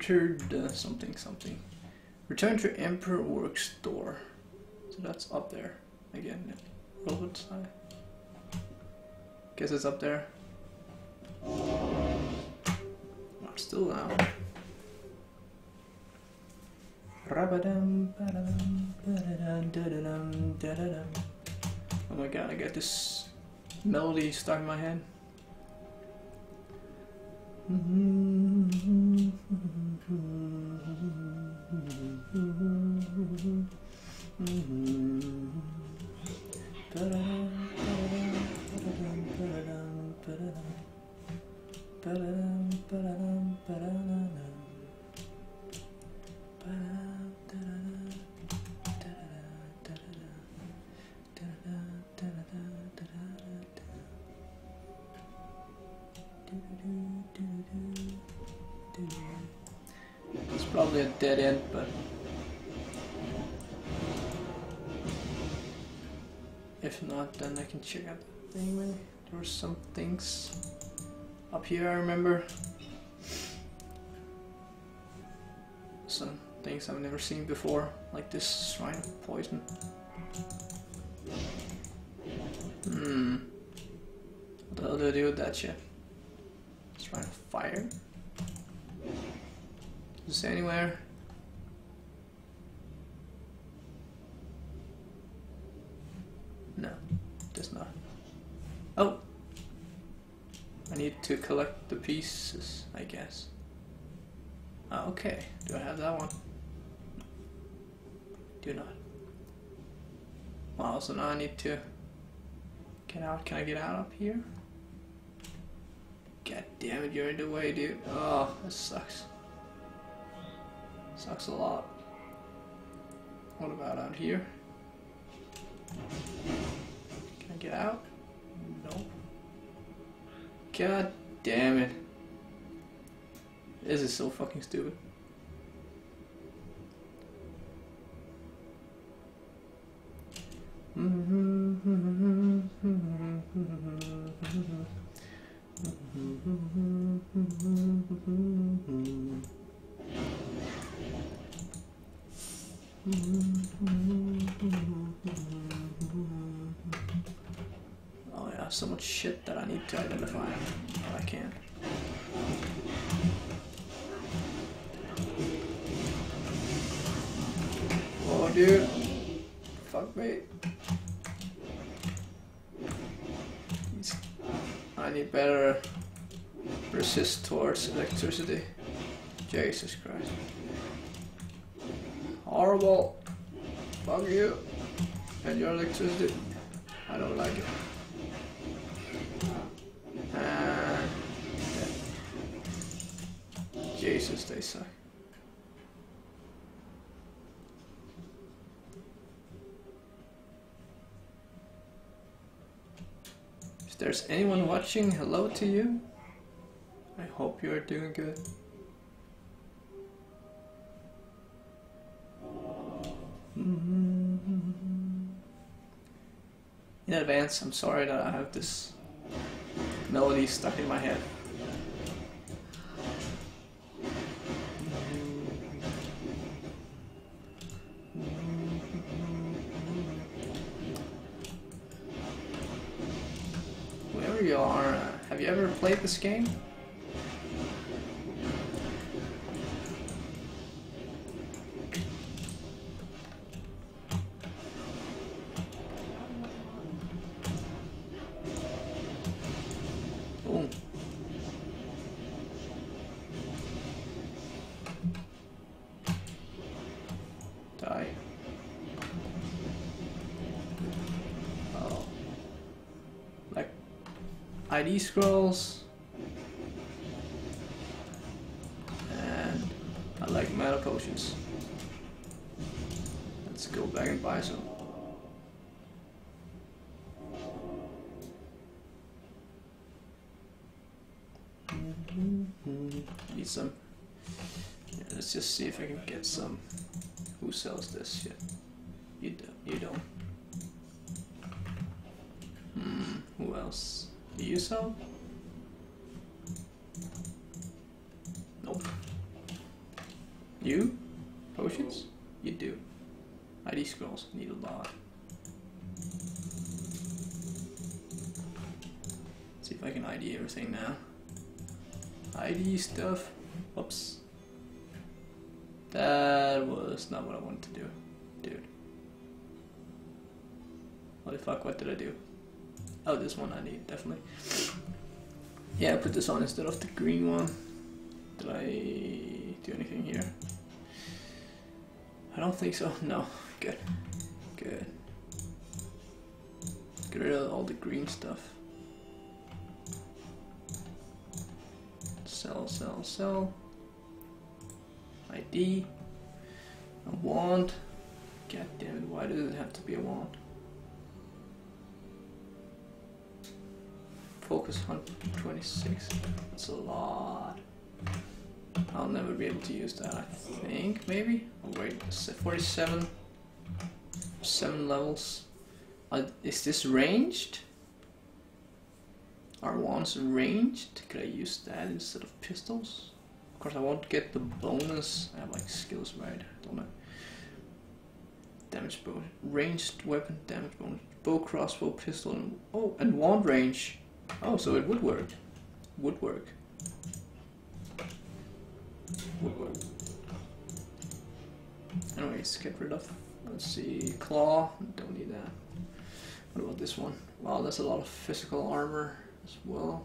entered something. Return to Emperor Works door. So that's up there again. Worldwood side. Guess it's up there. Not still now. Oh my god! I got this melody stuck in my head. Probably a dead end, but if not, then I can check out that thing. Anyway, there were some things up here. I remember some things I've never seen before, like this shrine of poison. What the hell do I do with that shit? Shrine of fire. Is this anywhere? No, just not. Oh! I need to collect the pieces, I guess. Oh, okay, do I have that one? Do not. Wow, so now I need to get out. Can I get out up here? God damn it, you're in the way, dude. Oh, that sucks. Sucks a lot. What about out here? Can I get out? Nope. God damn it. This is so fucking stupid. Oh, yeah, so much shit that I need to identify, but I can't. Oh, dude. Fuck me. I need better resist towards electricity. Jesus Christ. Horrible. Fuck you and your electricity. I don't like it. Yeah. Jesus, they suck. If there's anyone watching, hello to you. I hope you are doing good. In advance, I'm sorry that I have this melody stuck in my head. Whoever you are, have you ever played this game? ID scrolls, and I like mana potions. Let's go back and buy some. Need some. Yeah, let's just see if I can get some. Who sells this shit? You don't. You don't. Who else? Do you sell? Nope. if I can ID everything now. ID stuff. Whoops. That was not what I wanted to do. Dude. Holy fuck, what did I do? Oh, this one I need, definitely. Yeah, I put this on instead of the green one. Did I do anything here? I don't think so. No. Good. Good. Get rid of all the green stuff. Sell, sell, sell. ID. A wand. God damn it, why does it have to be a wand? Focus 126. That's a lot. I'll never be able to use that, I think, maybe? Oh wait, 47. 7 levels. Is this ranged? Are wands ranged? Could I use that instead of pistols? Of course I won't get the bonus. I have like skills, right? I don't know. Damage bonus. Ranged weapon damage bonus. Bow, crossbow, pistol, and oh, and wand range. Oh, so it would work. Would work. Would work. Anyways, get rid of. Let's see. Claw. Don't need that. What about this one? Wow, that's a lot of physical armor as well.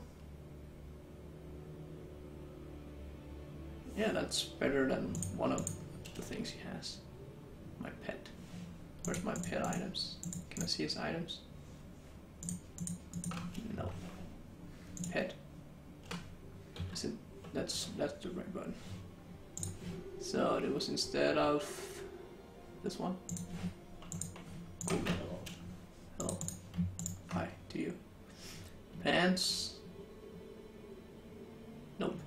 Yeah, that's better than one of the things he has. My pet. Where's my pet items? Can I see his items? No. Pet. Is it? That's the right button. So it was instead of this one. Cool. Hello. Hi to you. Pants. Nope.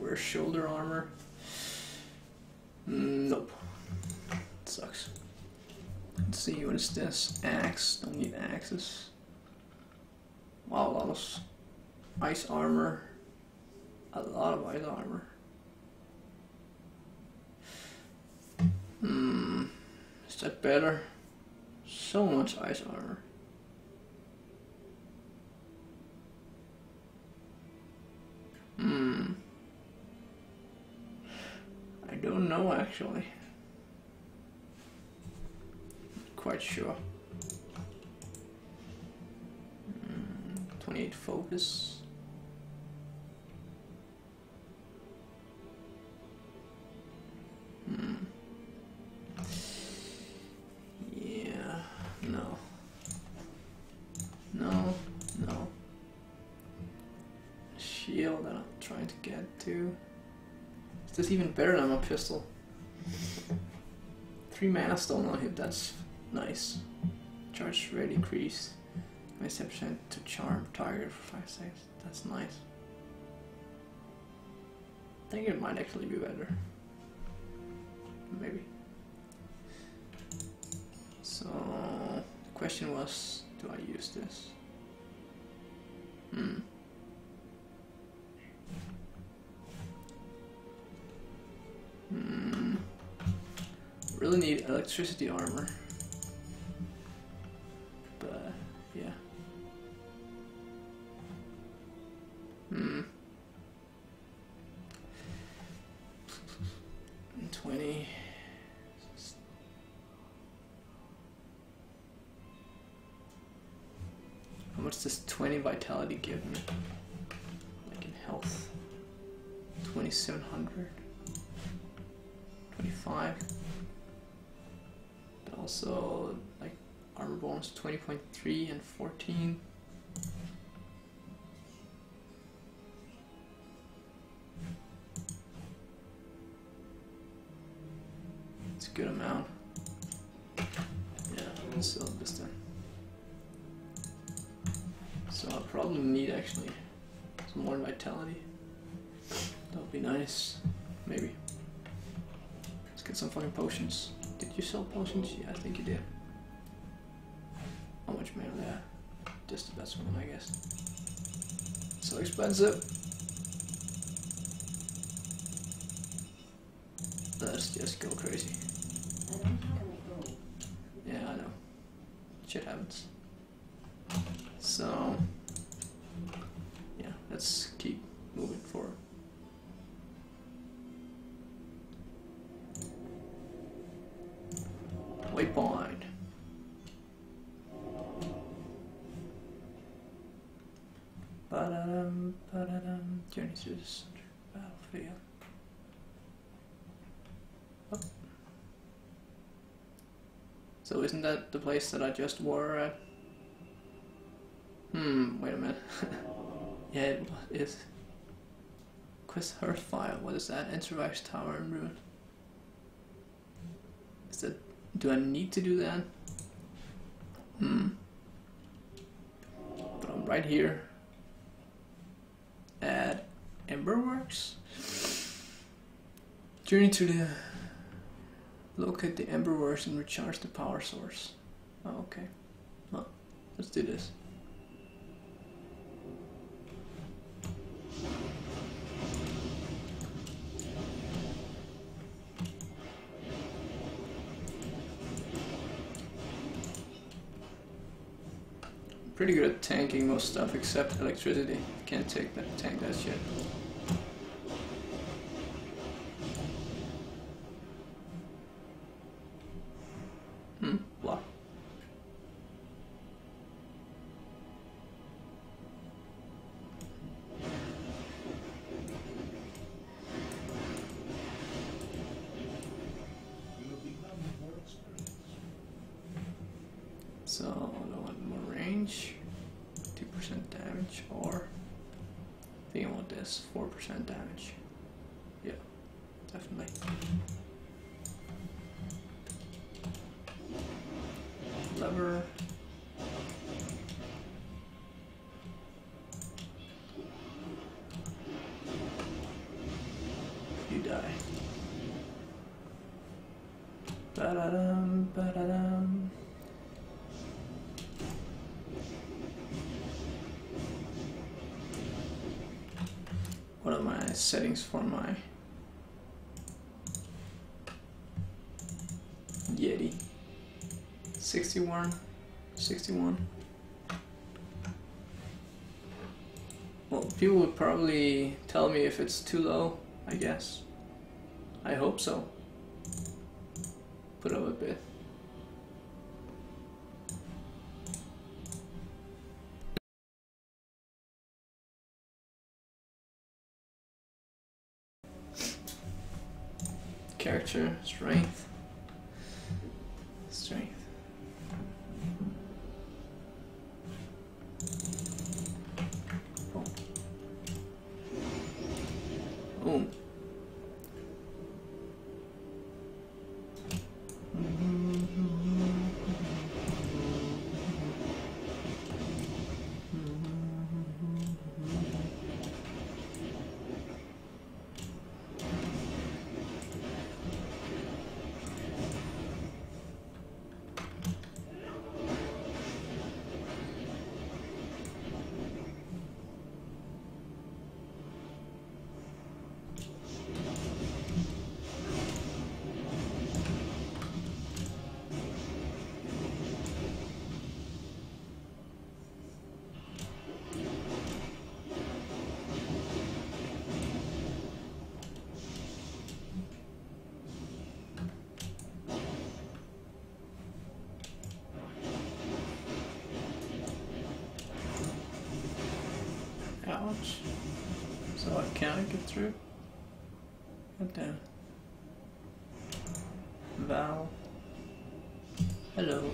Wear shoulder armor. Nope. It sucks. Let's see, what is this? Axe. Don't need axes. Wow, a lot of ice armor. A lot of ice armor. Is that better? So much ice armor. I don't know actually. Not quite sure. 28 focus. Yeah, no. No, no. Shield that I'm trying to get to. Is this even better than my pistol? 3 mana still not hit, that's nice. Charge rate increased. 27% to charm target for 5 seconds. That's nice. I think it might actually be better. Maybe. So the question was, do I use this? Really need electricity armor. What's this 20 vitality give me? Like in health? 2700? 25? But also, like, armor bonus 20.3 and 14. It's a good amount. Yeah, we'll sell this then. So I'll probably need actually some more vitality. That'll be nice. Maybe. Let's get some fucking potions. Did you sell potions? Yeah, I think you did. How much mana there? Just the best one, I guess. So expensive. Let's just go crazy. Yeah, I know. Shit happens. So Let's keep moving forward. Waypoint. Journey through the center battlefield. Oh. So isn't that the place that I just wore? Wait a minute. Yeah, it is. Quest Hearthfire, what is that? Enter Vax Tower and Ruin. Is that... do I need to do that? But I'm right here. Add Emberworks. Journey to the... locate the Emberworks and recharge the power source. Oh, okay. Well, let's do this. Pretty good at tanking most stuff except electricity. Can't take that, tank that shit. Block. So I want more range, 2% damage, or I think I want this, 4% damage. Yeah, definitely. Lever. You die. Ba-da-dum, ba-da-dum. What are my settings for my Yeti? 61. Well, people would probably tell me if it's too low, I guess. I hope so. Put up a bit. Character, strength. Boom. Ouch. So I can't get through. God damn. Val. Hello.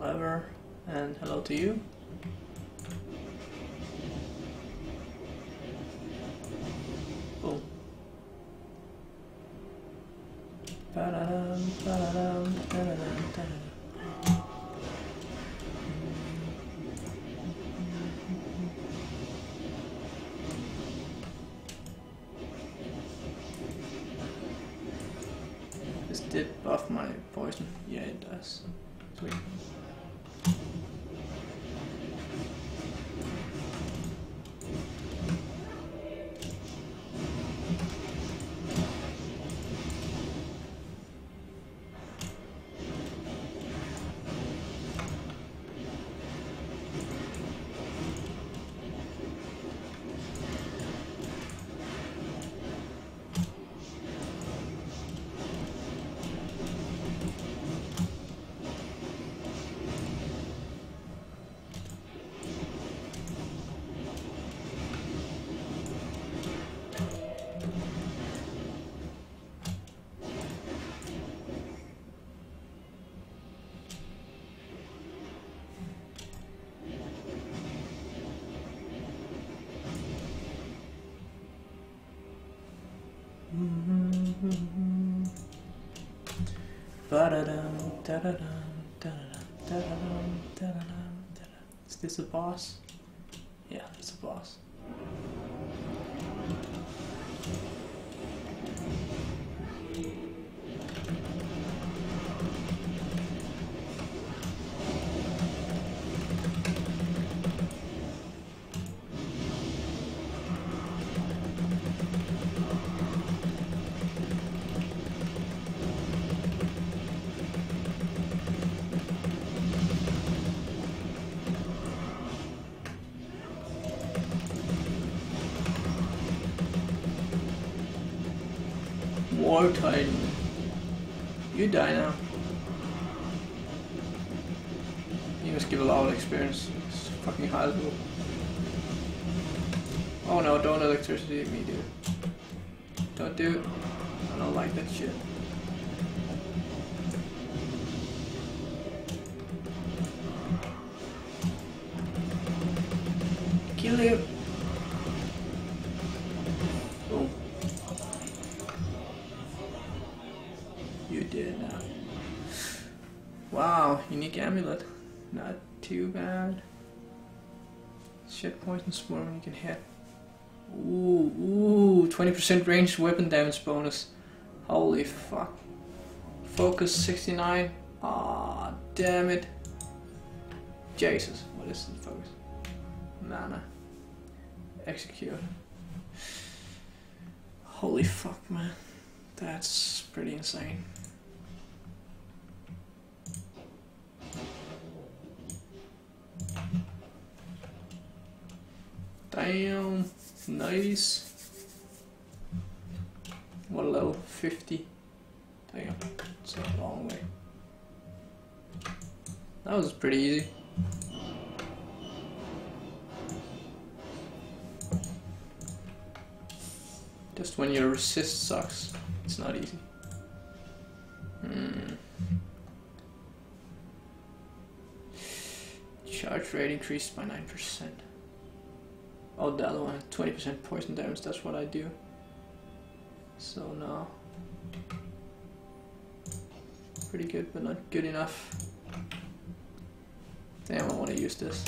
Lever. And hello to you. This did buff my poison. Yeah, it does. Sweet. Is this a boss? Yeah, that's a boss. War Titan. You die now. You must give a lot of experience. It's fucking horrible. Oh no, don't electricity me, dude. Don't do it. I don't like that shit. Kill you. Wow, unique amulet. Not too bad. Shit, poison swarm you can hit. Ooh, 20% ranged weapon damage bonus. Holy fuck. Focus 69. Ah, damn it. Jesus, what is the focus? Mana. Execute. Holy fuck, man. That's pretty insane. Damn, nice. What a level 50. Damn, it's a long way. That was pretty easy. Just when your resist sucks, it's not easy. Charge rate increased by 9%. Oh, the other one, 20% poison damage, that's what I do. So no. Pretty good, but not good enough. Damn, I want to use this.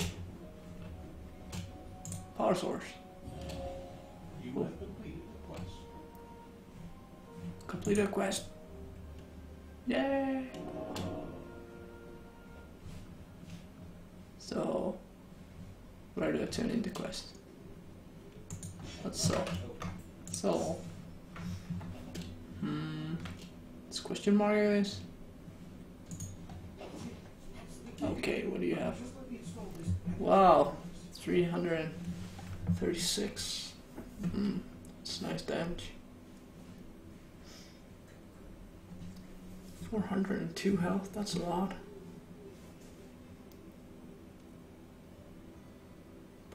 Power source. Cool. Complete a quest. Yay! So, where do I turn in the quest? Let's sell. So, it's question mark, I guess. Okay, what do you have? Wow, 336. It's nice damage. 402 health, that's a lot.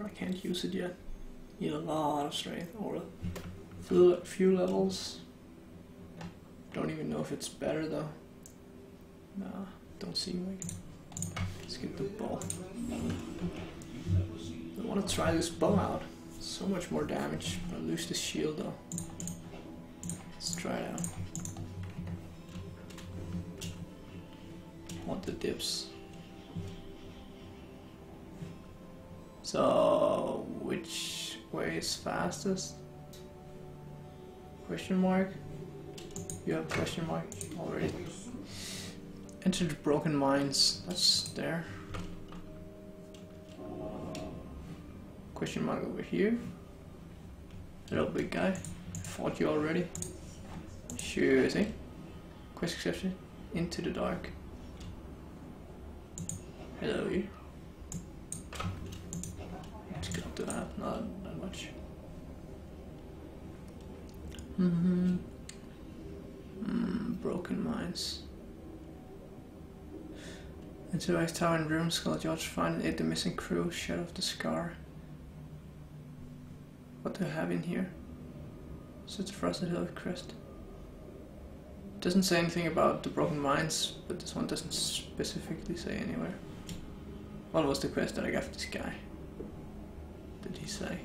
I can't use it yet. Need a lot of strength or a few levels. Don't even know if it's better though. Nah, don't seem like it. Let's get the bow. I want to try this bow out. So much more damage. I lose the shield though. Let's try it out. Want the dips. So, which way is fastest? Question mark? You have question mark already. Enter the broken mines. That's there. Question mark over here. Little big guy. Fought you already. Sure thing. Quest exception. Into the dark. Hello you. Not much. Broken mines. Into Ice Tower and Room Skull George, find it, the missing crew, Shadow of the Scar. What do I have in here? Such a Frosted Hill Crest. Doesn't say anything about the broken mines, but this one doesn't specifically say anywhere. What was the quest that I got for this guy? Did he say?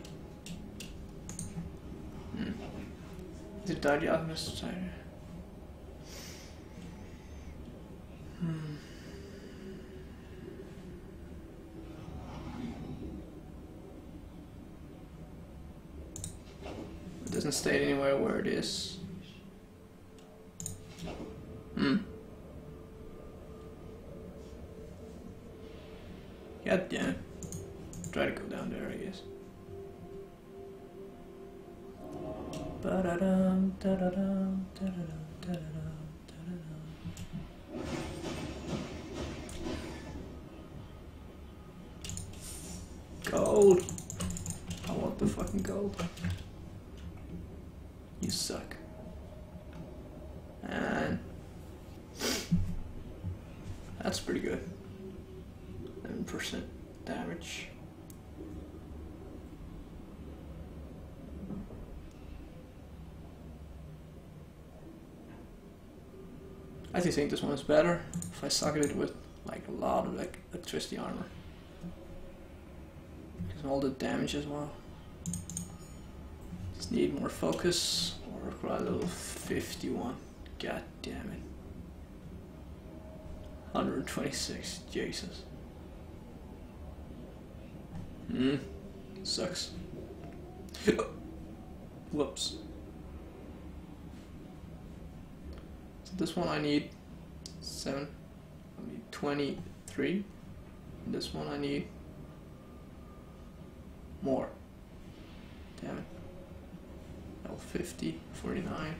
The Dirty Alchemist Society. It doesn't state anywhere where it is. God damn. Try to go down there, I guess. Ba-da-dum, da-da-dum, da-da-dum, da-da-dum. Gold! I want the fucking gold. You suck. And that's pretty good. 11% damage. I do think this one is better if I socket it with like a lot of like electricity armor. All the damage as well. Just need more focus or require level 51. God damn it. 126. Jesus. Sucks. Whoops. So this one I need 7. I need 23. And this one I need more. Damn it. L50, 49.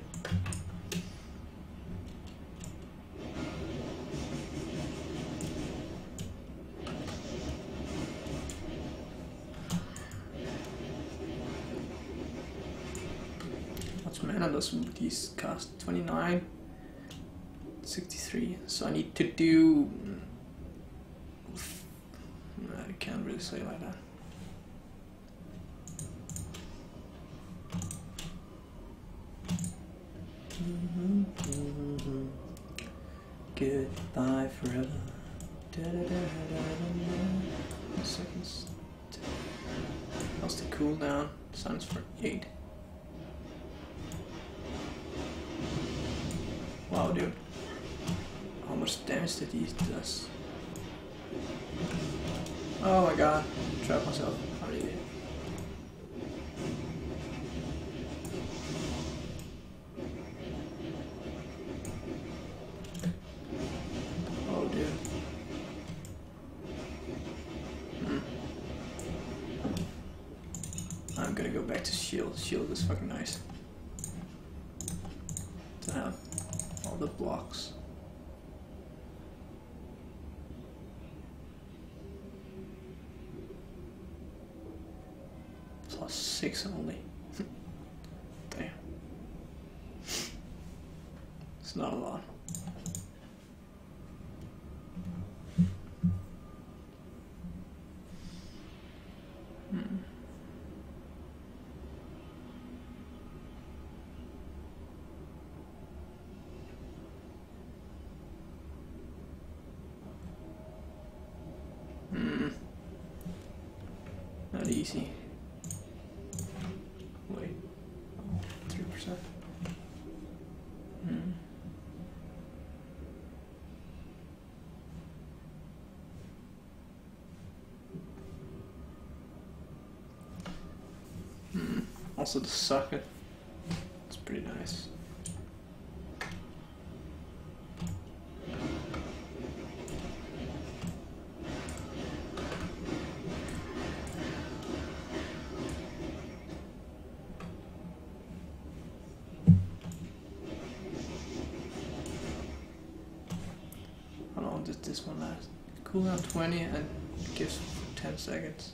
What's mana does these cost? 29, 63. So I need to do. I can't really say it like that. Goodbye forever. Da, da, da, da, da. Seconds. How's the cooldown? Sounds for 8. Wow, dude. How much damage did he do us? Oh my god. Trapped myself. How did he do it? Shield is fucking nice to have all the blocks. Plus 6 only. Damn. It's not a lot. Easy. Wait. 3%. Also the socket. It's pretty nice. This one lasts. Cooldown 20 and gives 10 seconds.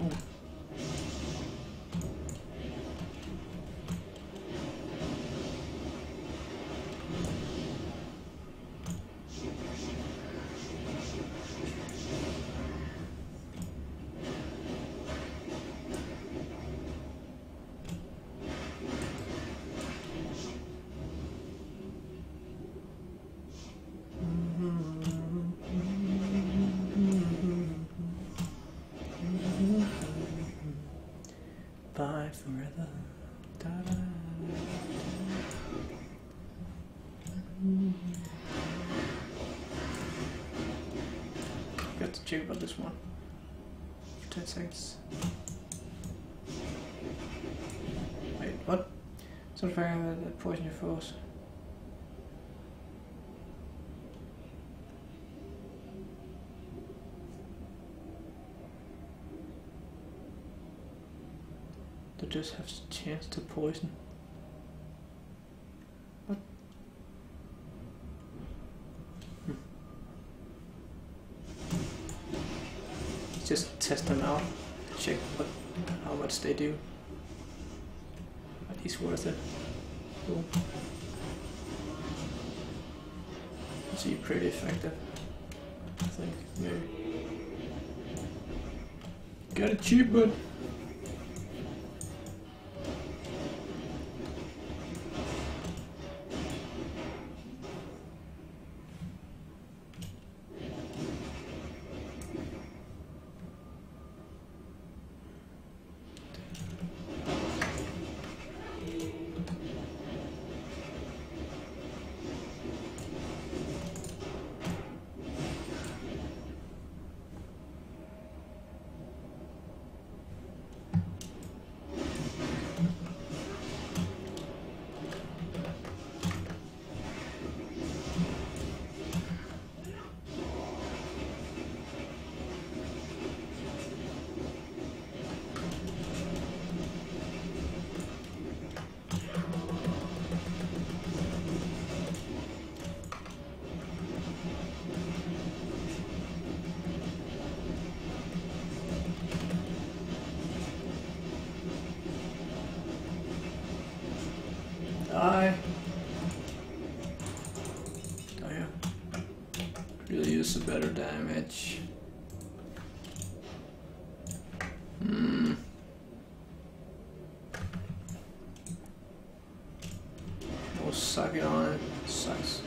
Oh. forever. Ta-da. Got to check about this one for 10 seconds. Wait, what? Some fire that poison your foes. They just have the chance to poison. What? Just test them out, check what, how much they do. At least worth it. Cool. It's pretty effective, I think. Maybe. Got a cheap one. Die. Oh yeah. Really use a better damage. We'll suck it on it. Sucks.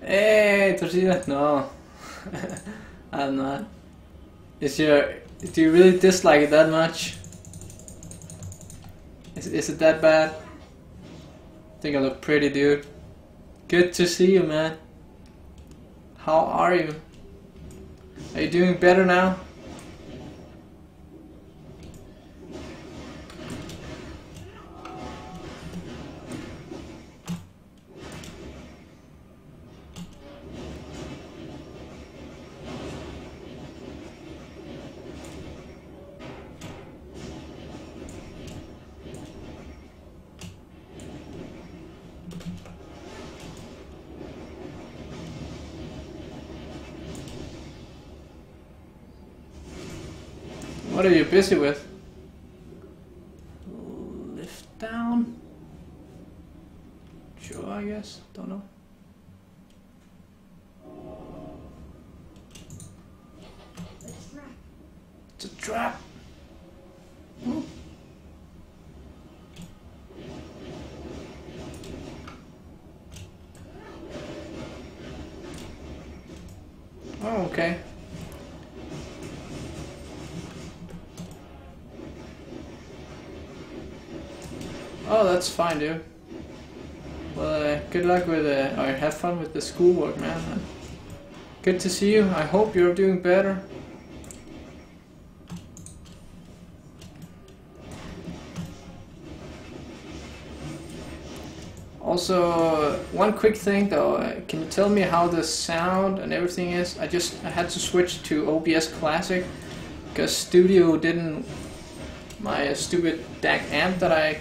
Hey, did you see that? No, I'm not. Do you really dislike it that much? Is it that bad? I think I look pretty, dude. Good to see you, man. How are you? Are you doing better now? What are you busy with? Lift down? Sure, I guess. Don't know. It's a trap. It's a trap. Ooh. Oh, okay. Oh, that's fine, dude. Well, good luck with or have fun with the schoolwork, man. Good to see you. I hope you're doing better. Also, one quick thing though. Can you tell me how the sound and everything is? I had to switch to OBS Classic because Studio didn't. My stupid DAC amp that I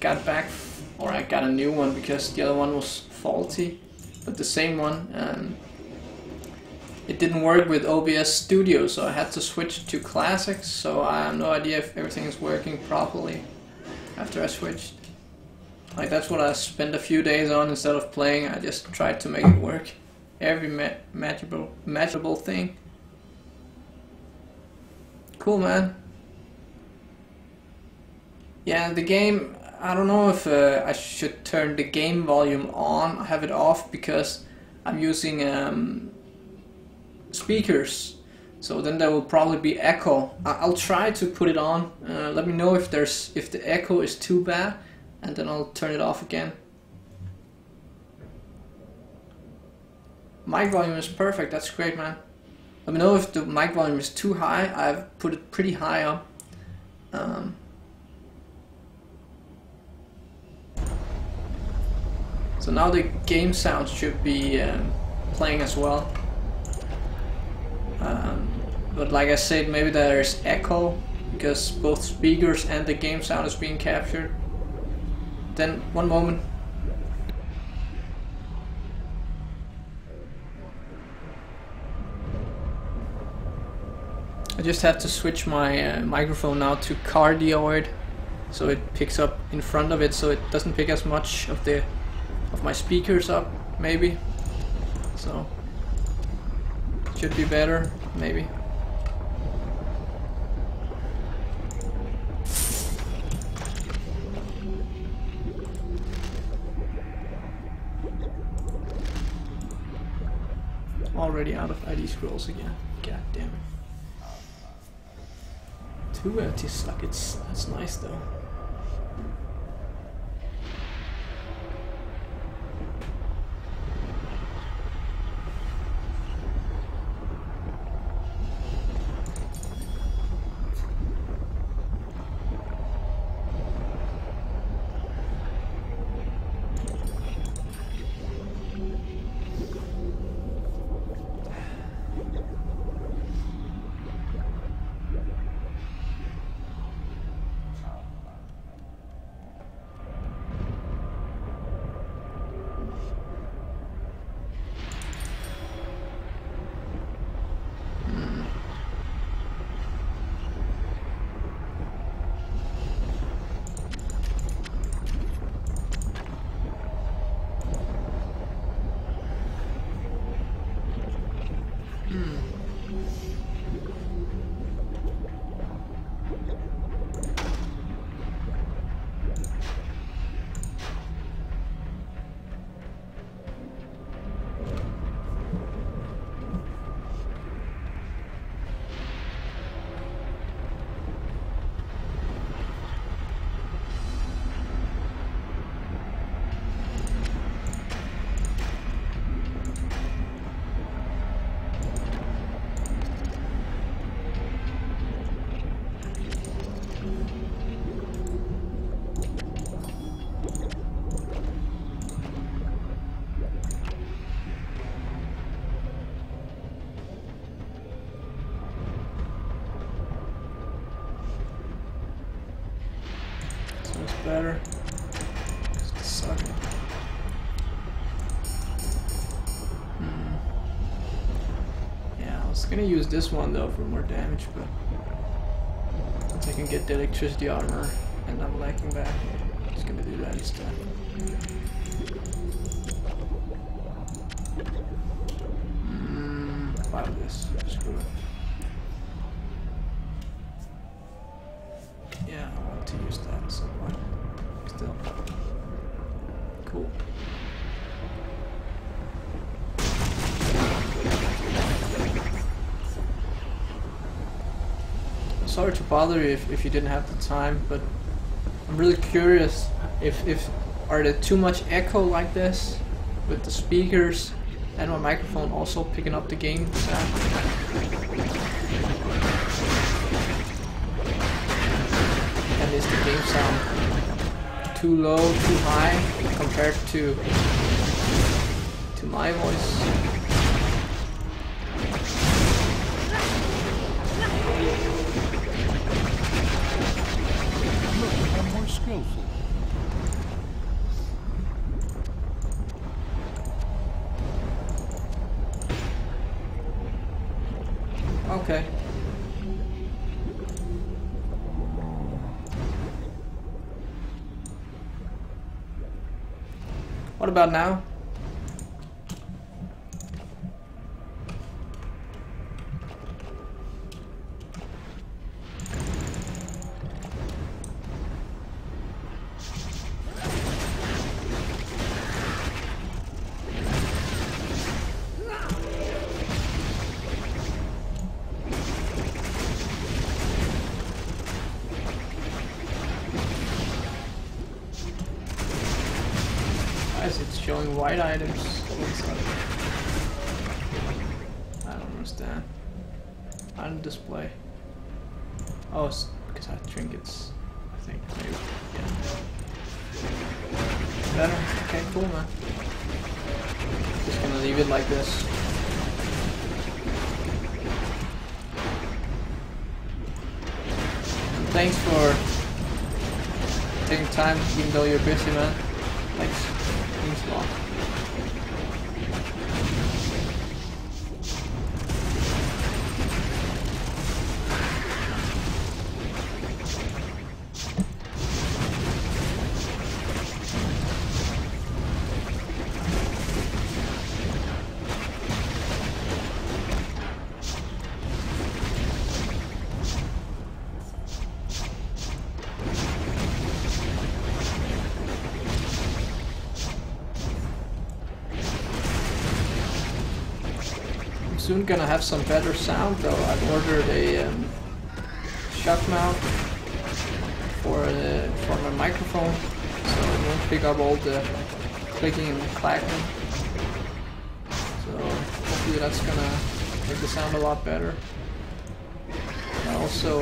got back, or I got a new one because the other one was faulty, but the same one, and It didn't work with OBS Studio, so I had to switch to Classics, so I have no idea if everything is working properly after I switched. Like, that's what I spent a few days on instead of playing. I just tried to make it work. Every matchable thing. Cool, man. Yeah, the game, I don't know if I should turn the game volume on. I have it off because I'm using speakers, so then there will probably be echo. I'll try to put it on. Let me know if the echo is too bad, and then I'll turn it off again. Mic volume is perfect, that's great, man. Let me know if the mic volume is too high. I've put it pretty high up. So now the game sound should be playing as well. But like I said, maybe there's echo, because both speakers and the game sound is being captured. Then, one moment. I just have to switch my microphone now to cardioid, so it picks up in front of it, so it doesn't pick as much of the my speakers up, maybe. So it should be better, maybe. Already out of ID scrolls again. God damn it. 2 empty sockets. That's nice though. Better. Suck. Yeah, I was gonna use this one though for more damage, but once I can get the electricity armor and I'm lacking back, I'm just gonna do that instead. Wow, this. Screw it. Yeah, I want to use that at some point. Still. Cool. Sorry to bother you if you didn't have the time, but I'm really curious if are there too much echo like this with the speakers and my microphone also picking up the game sound? Is the game sound too low, too high compared to my voice? Look, I'm more skillful. Okay. What about now? It's showing white items inside. I don't understand. On display. Oh, it's because I have trinkets. I think maybe. Yeah. Better. Okay, cool, man. Just gonna leave it like this. And thanks for taking time, even though you're busy, man. Thanks. Slot. Soon gonna have some better sound though. I've ordered a shock mount for my microphone, so it won't pick up all the clicking and clacking. So hopefully that's gonna make the sound a lot better. And also,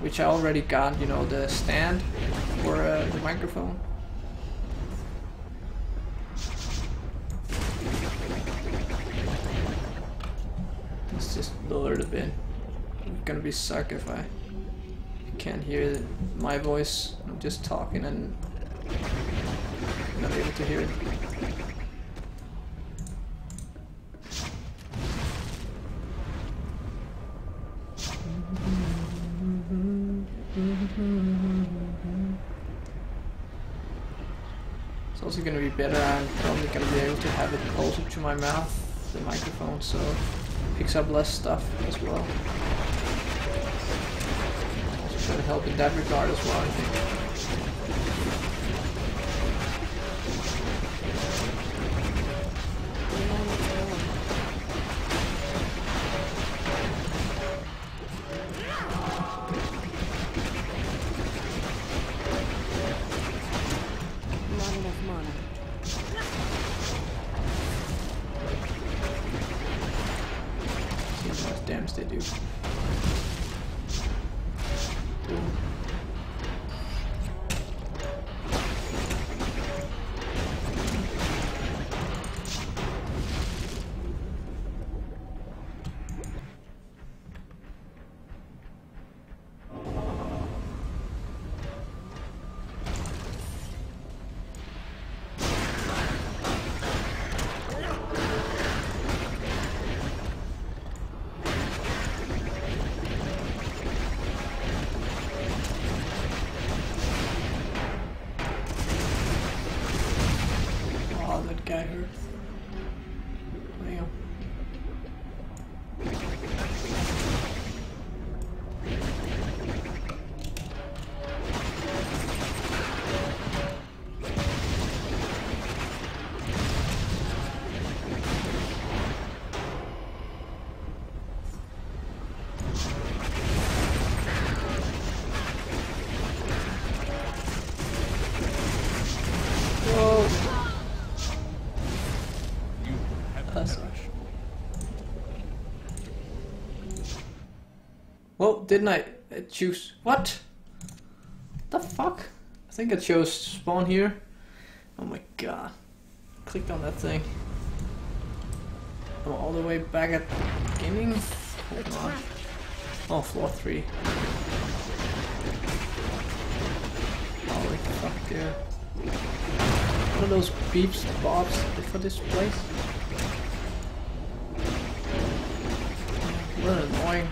which I already got, you know, the stand for the microphone. Let's just lower the bin. I'm gonna be suck if I can't hear my voice. I'm just talking and not able to hear it. It's also gonna be better. I'm probably gonna be able to have it closer to my mouth, the microphone, so picks up less stuff as well. Also should help in that regard as well, I think. Not enough mana. Damage they do. Guy here. There you go. Whoa. Well, didn't I choose? What the fuck? I think I chose spawn here. Oh my god. Clicked on that thing. I'm all the way back at the beginning. Hold on. Oh, floor 3. Holy fuck, yeah. What are those beeps, bobs for this place? This is annoying.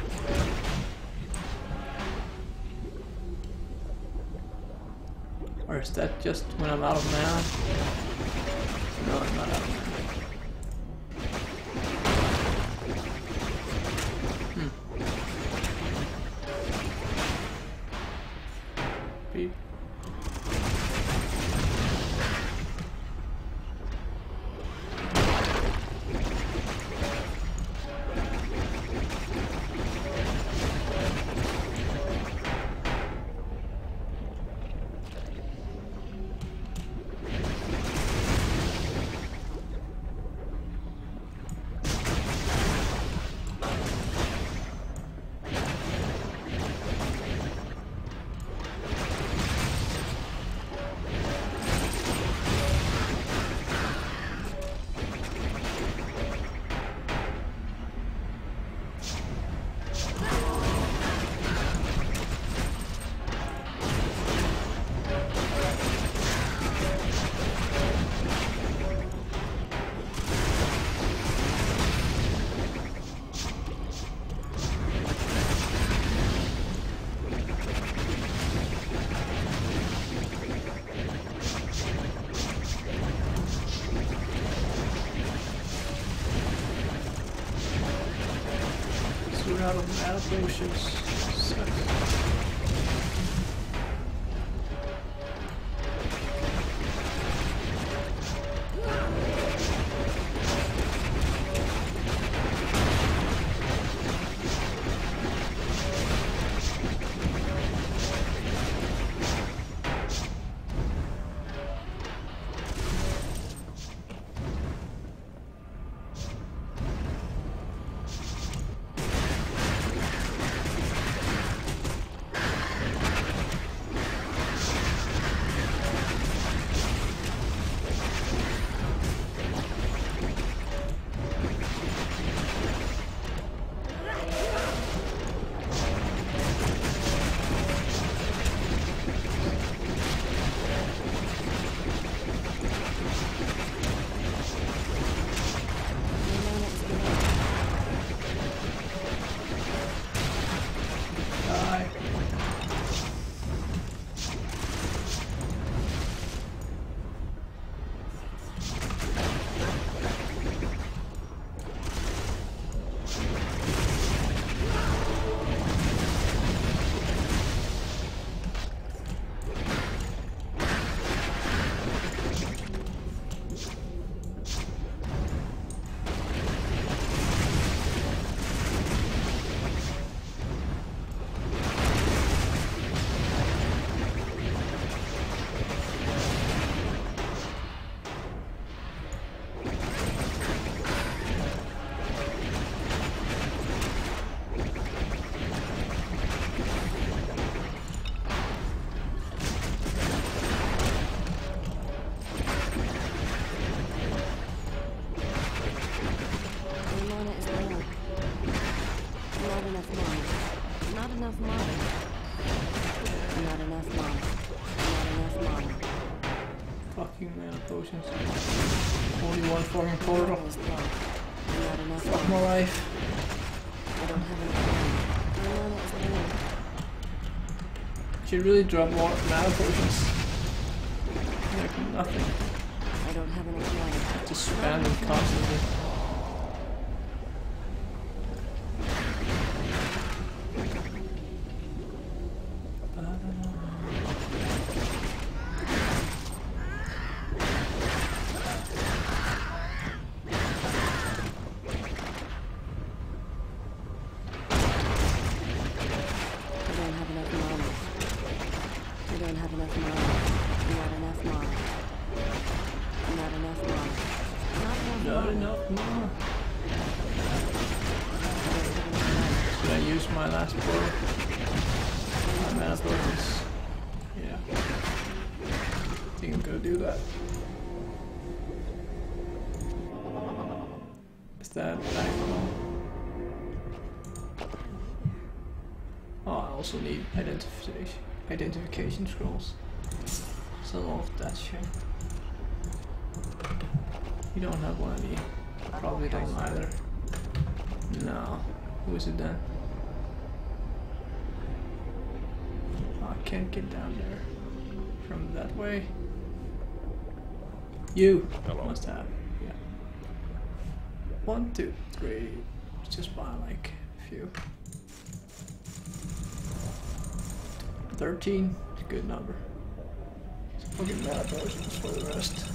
Or is that just when I'm out of mana? No, I'm not out of mana. Out of bushes. Only one fucking portal. Fuck my life. I don't have. She really dropped more mana potions. Like nothing. I don't have enough. Just spam them constantly. Identification scrolls. So all of that shit. You don't have one of me. Probably don't either. No. Was it done? Oh, I can't get down there from that way. You must have. Yeah. 1, 2, 3. Just buy like a few. 13. It's a good number. Look at that. For the rest.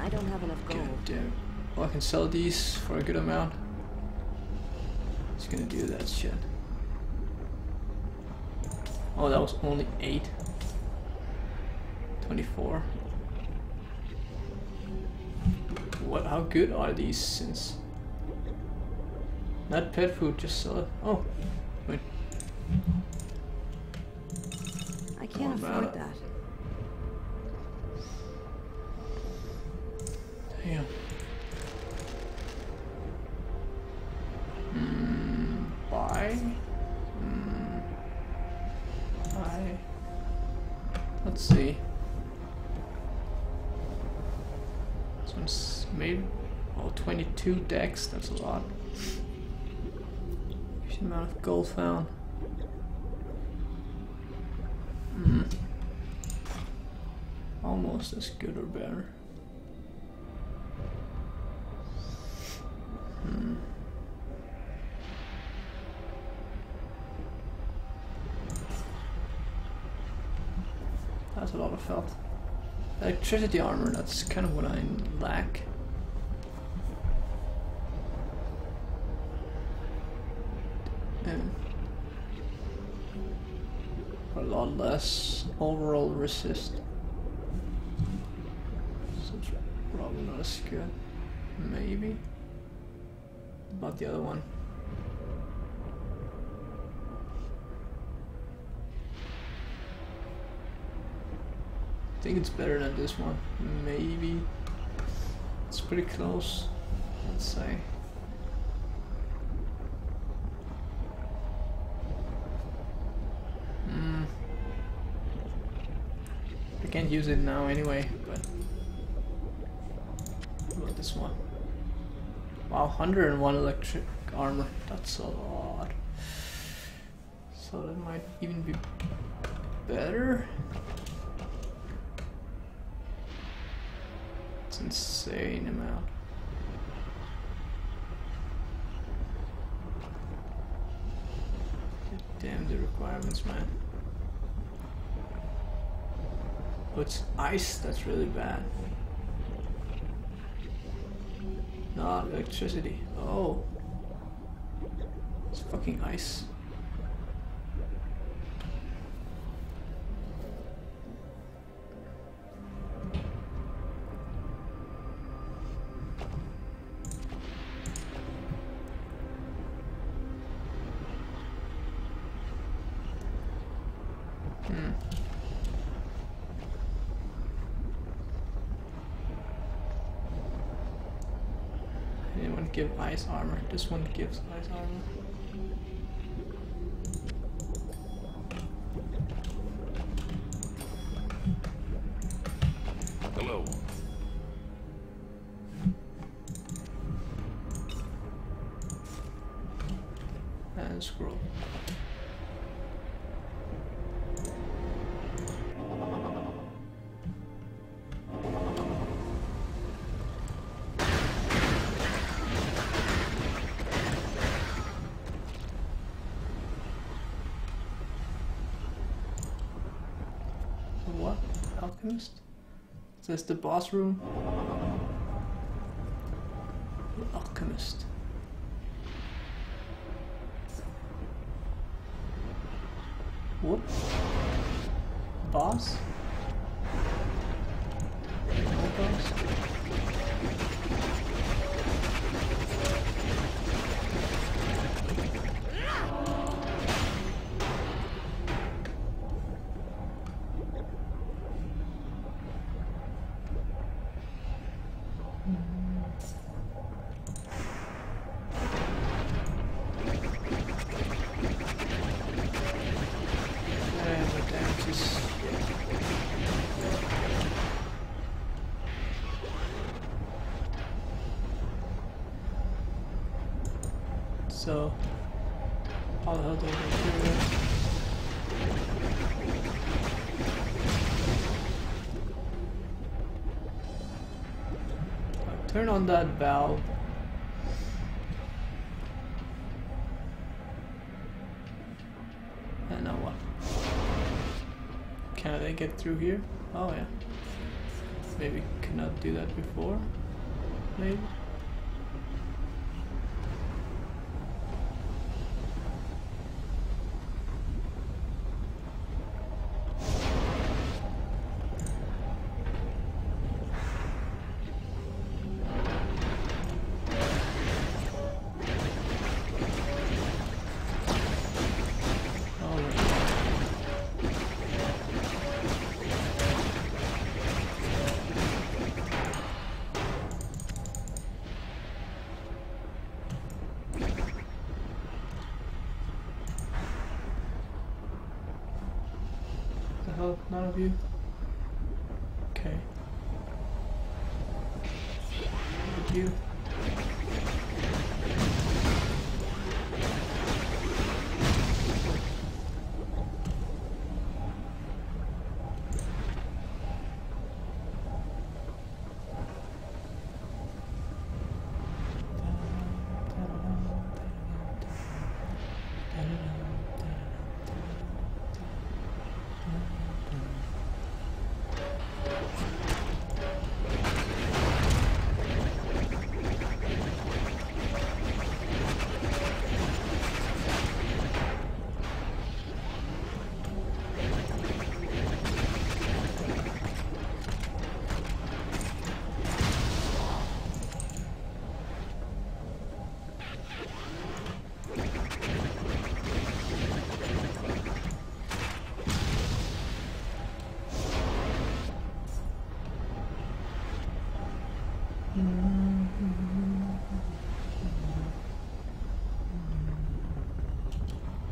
I don't have enough gold. God damn. Well, I can sell these for a good amount. Just gonna do that shit. Oh, that was only 8. 24. What? How good are these since? Not pet food, just sell it. Oh, wait. I can't afford that. Damn. Buy. Buy. Let's see. This one's made. Oh, 22 decks. That's a lot. Amount of gold found. Almost as good or better. That's a lot of felt. Electricity armor, that's kind of what I lack. A lot less overall resist. So it's probably not as good. Maybe. About the other one. I think it's better than this one. Maybe. It's pretty close, let's say. Can't use it now anyway, but what about this one? Wow, 101 electric armor, that's a lot. So that might even be better. It's insane amount. Damn the requirements, man. Oh, it's ice, that's really bad. Not electricity. Oh. It's fucking ice. Give ice armor. This one gives ice armor. Hello. And scroll. Alchemist? So that's the boss room. The alchemist. What? Boss? No boss? Damn, just, yeah. so I'll hold it over here. Turn on that valve. And now what? Can I get through here? Oh yeah. Maybe could not do that before. Maybe. None of you? Okay. Thank you.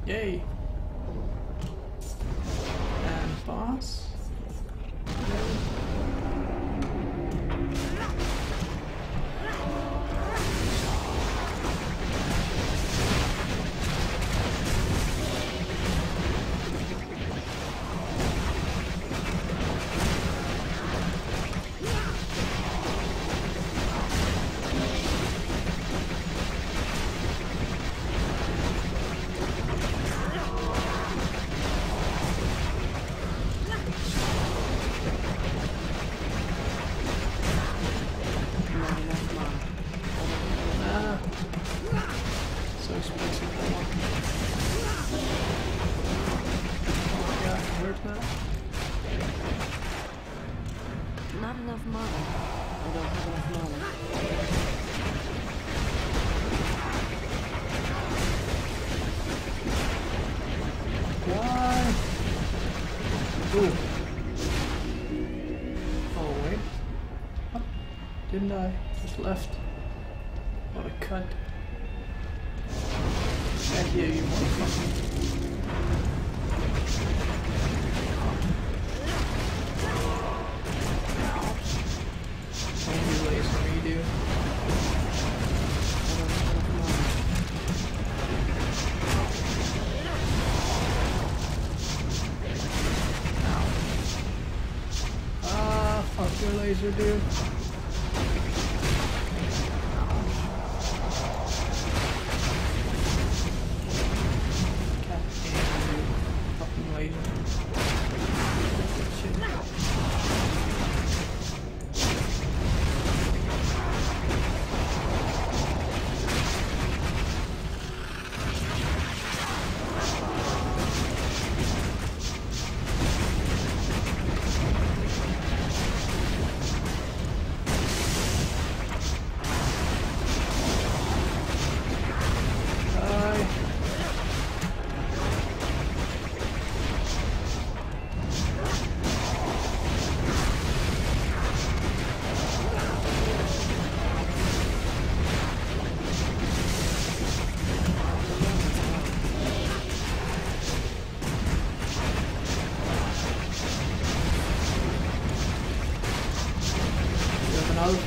Yay! And boss? Didn't I? Just left. What a cunt. And yeah, you motherfucker. Anyways, what do you do? Ah, fuck your laser, dude.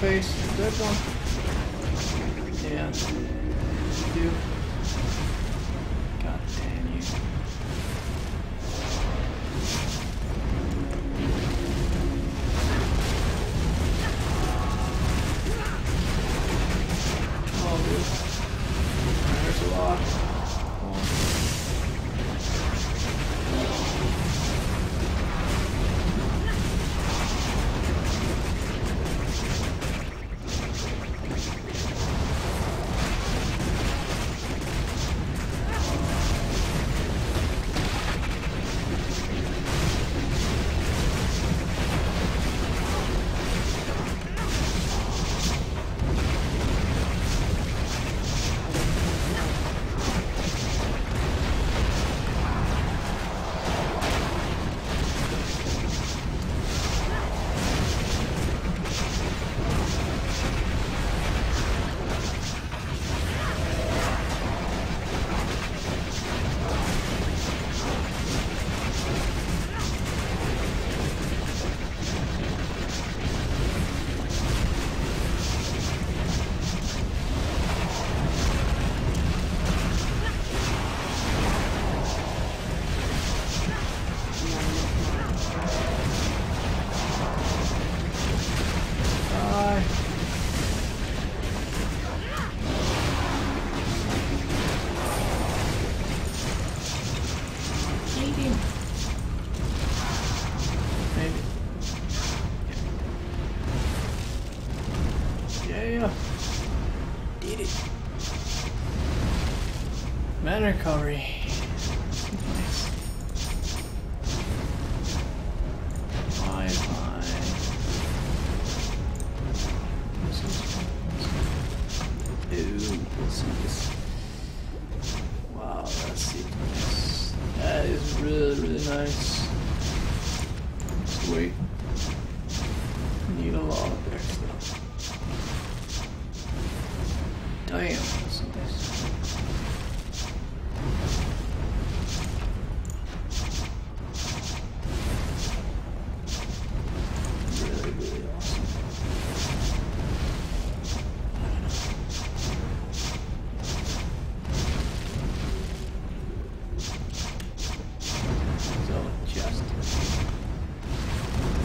Face, that one. Yeah. You. needed. Man recovery. Nice. Bye. Ooh, we'll see this. Wow, that's it. Nice. That is really, really nice. Let's wait. Need a lot of there stuff. Damn, that's nice. Really, really awesome. I don't know. So just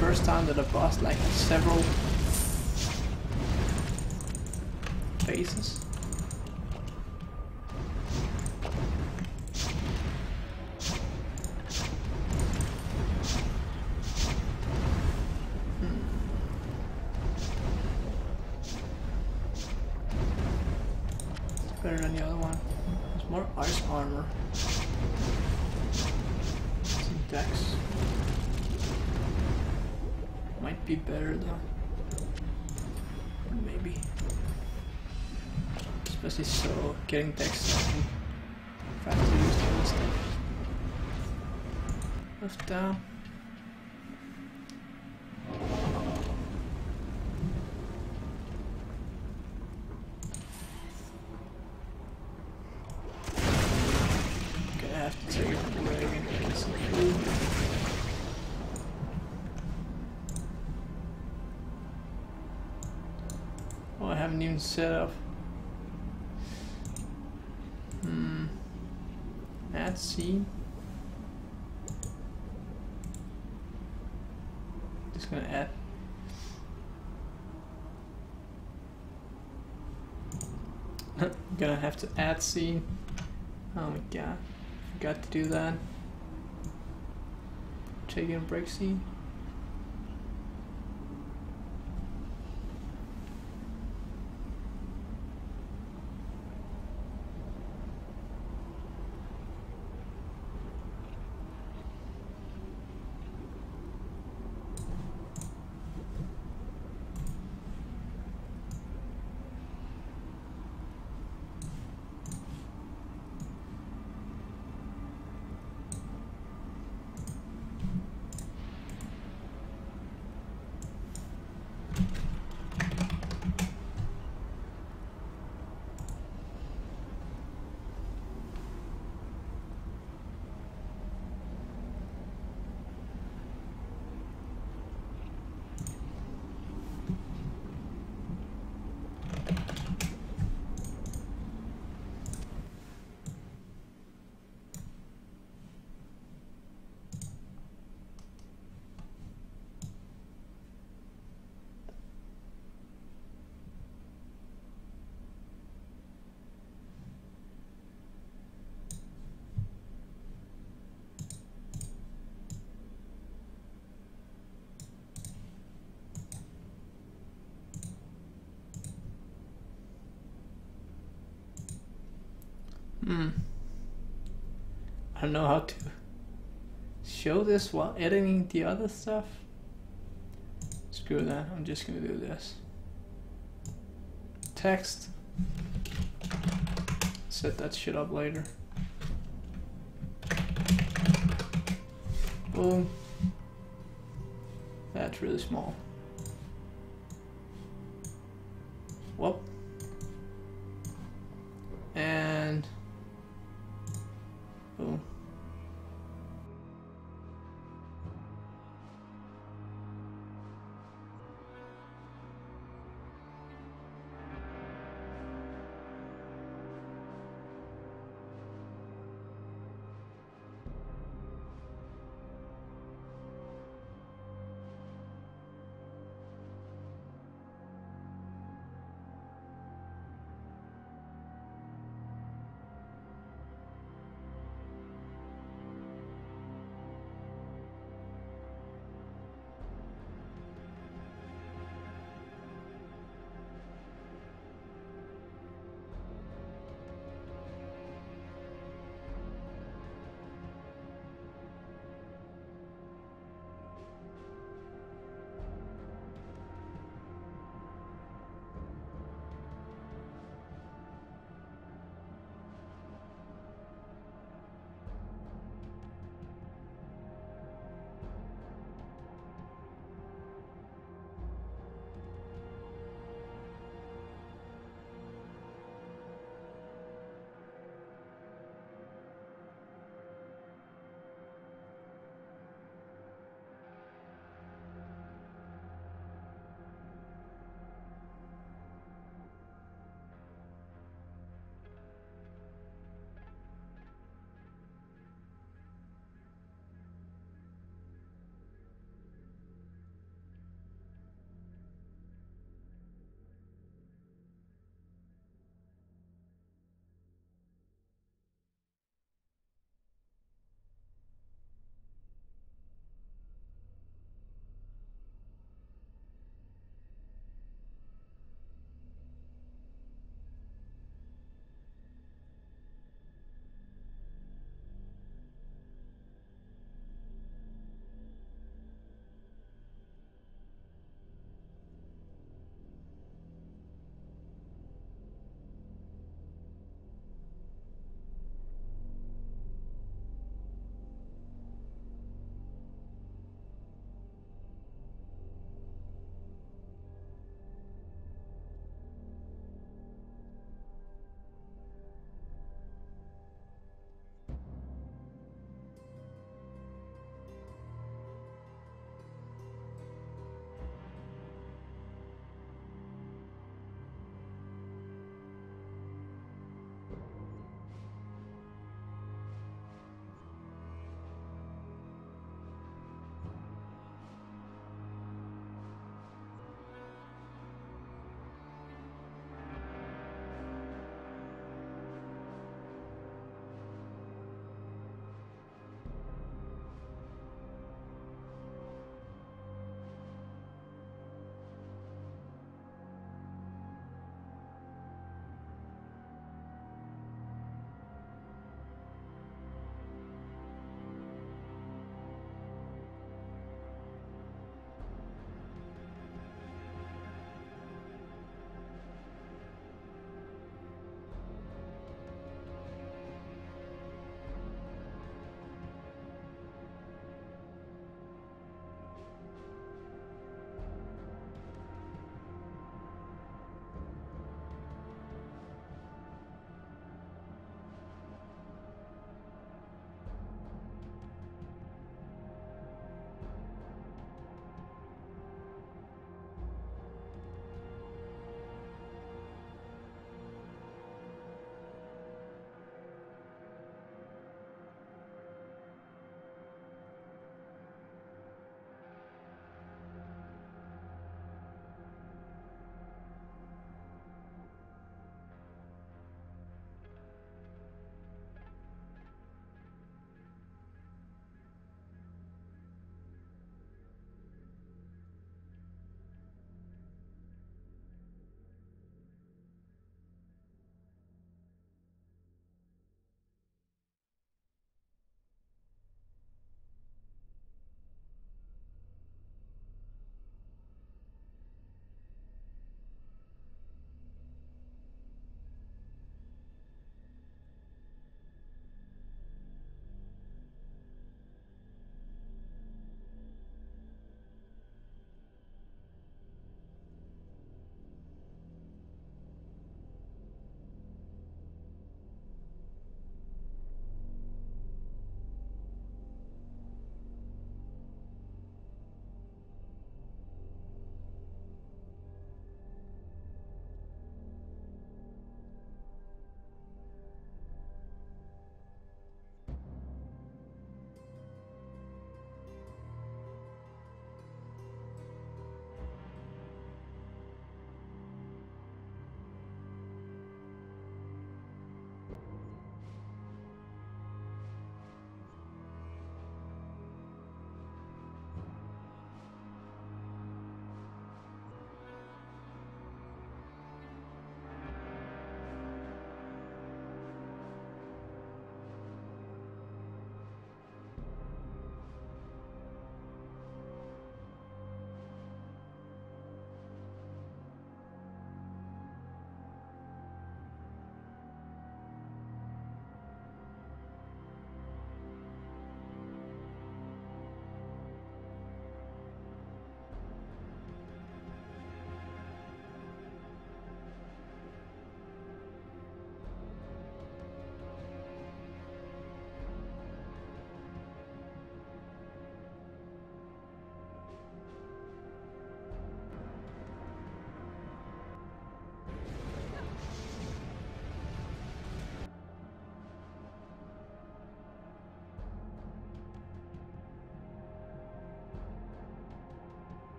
first time that I bossed like several phases. Better than the other one. There's more ice armor. Some decks. Might be better though. Maybe. Especially so, getting decks something. If I have to use the other stuff. Left down. I haven't even set up. Let's see. Just gonna add. Gonna have to add scene. Oh my god. Forgot to do that. Taking a break scene. I don't know how to show this while editing the other stuff. Screw that, I'm just gonna do this. Text. Set that shit up later. Boom. That's really small. Whoop. And... boom.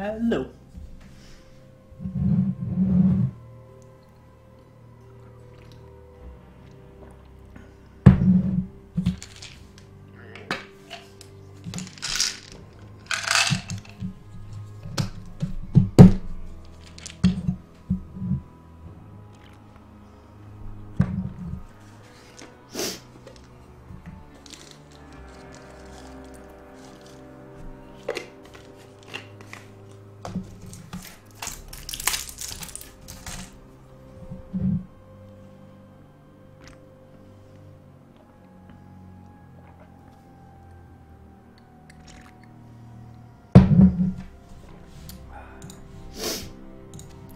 Hello.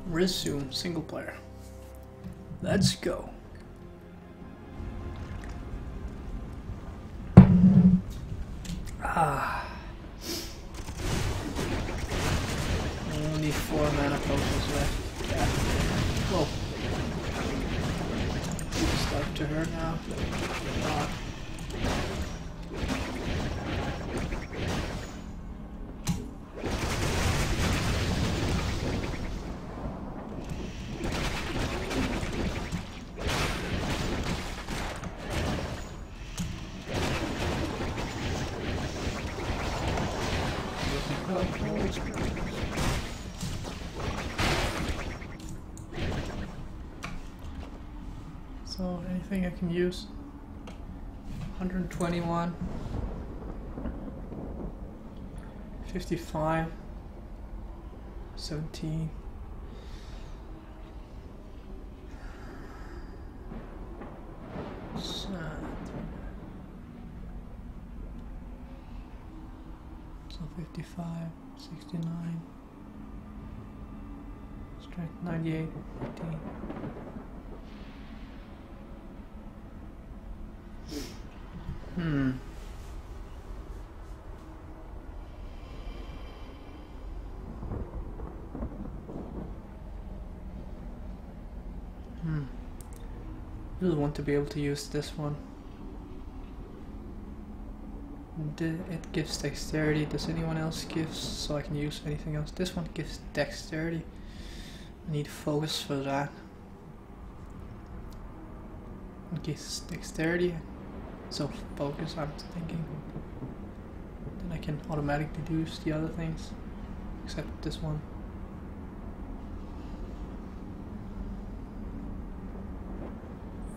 Resume single player. Let's go. Only 4 mana potions left. Yeah. Whoa. Stuck to her now. So anything I can use? 121, 55, 17. So 55, 69, strength 98, 15. I just want to be able to use this one. It gives dexterity. Does anyone else give, so I can use anything else? This one gives dexterity. I need focus for that. It gives dexterity, so focus I'm thinking. Then I can automatically use the other things, except this one.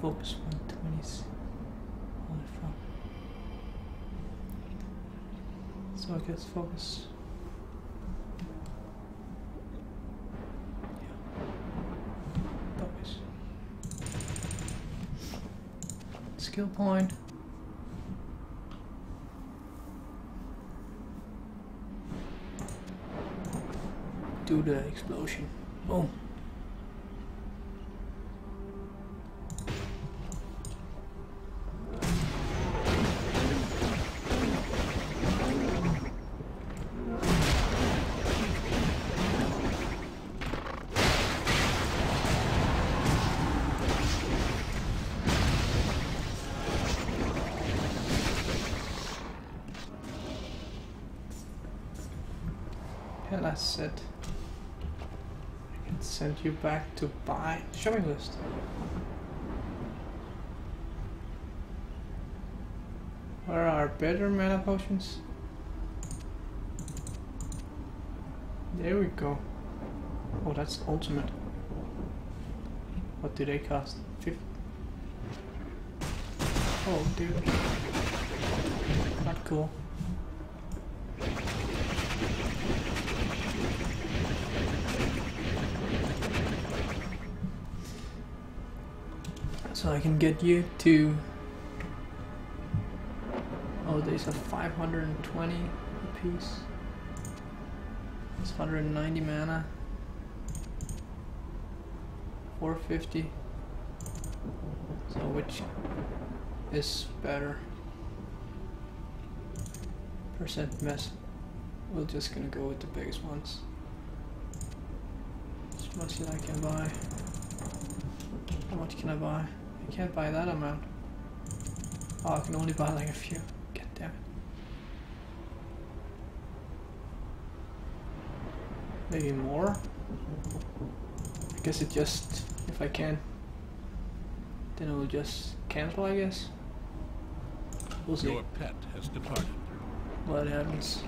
Focus 120s. Holy fuck. So I guess focus. Yeah. Focus. Skill point. Do the explosion. Boom. Yeah, that's it. I can send you back to buy shopping list. Where are better mana potions? There we go. Oh, that's ultimate. What do they cost? 50. Oh, dude. Not cool. So I can get you to, oh, these are 520 a piece. It's 190 mana, 450. So which is better? Percent mess. We're just gonna go with the biggest ones. As much as I can buy. How much can I buy? I can't buy that amount. Oh, I can only buy like a few. God damn it. Maybe more. I guess it just, if I can, then it will just cancel, I guess. We'll see. Your pet has departed. What happens?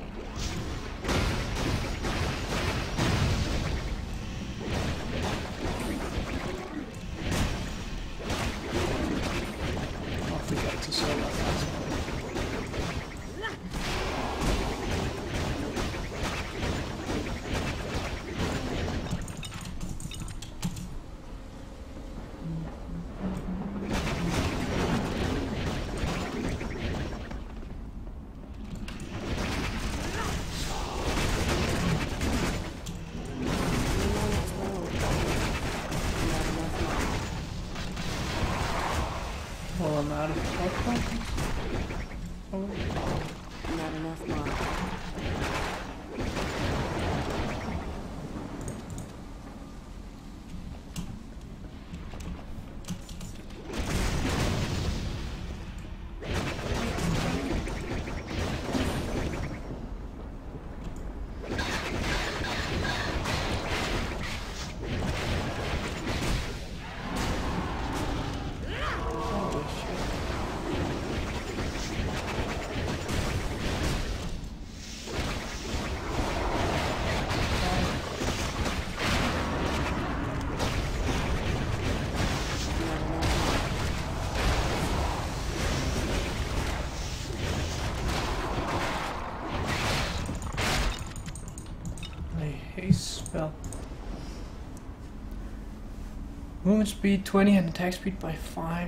Movement speed 20 and attack speed by 5.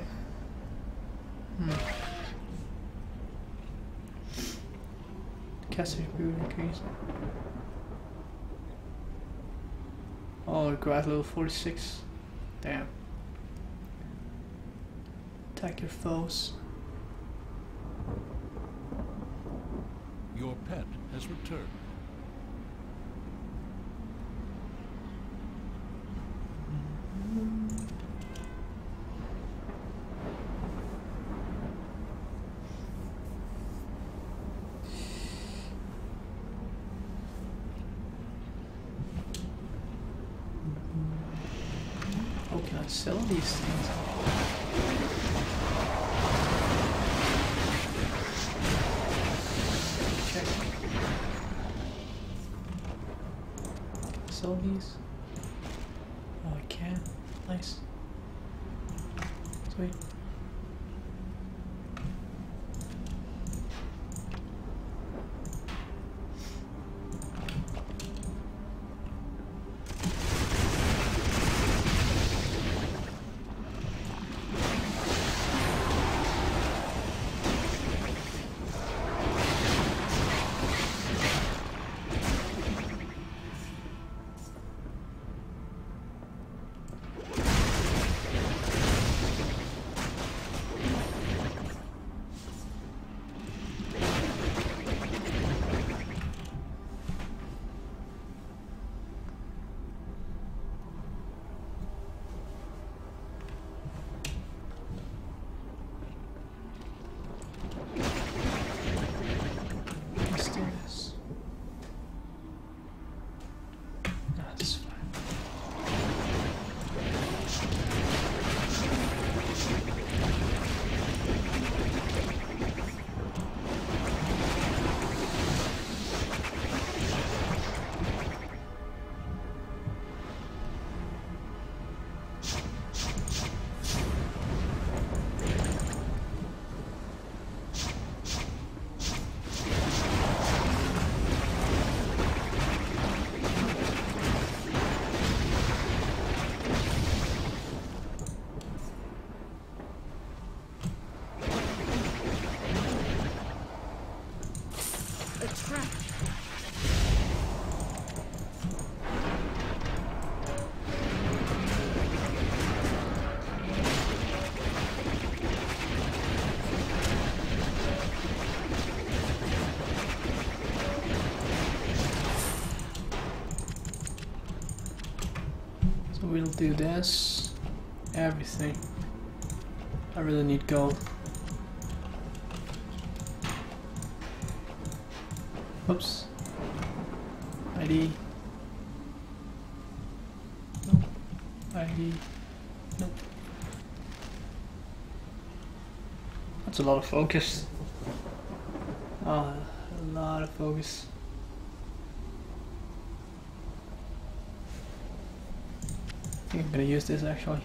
Casting speed increase. Oh, grad level 46. Damn. Attack your foes. Your pet has returned. Sell these things. Check. Sell these. Oh, I can. Nice. Sweet. We'll do this. Everything. I really need gold. Oops. ID. ID. Nope. That's a lot of focus. Oh, a lot of focus. I think I'm gonna use this actually.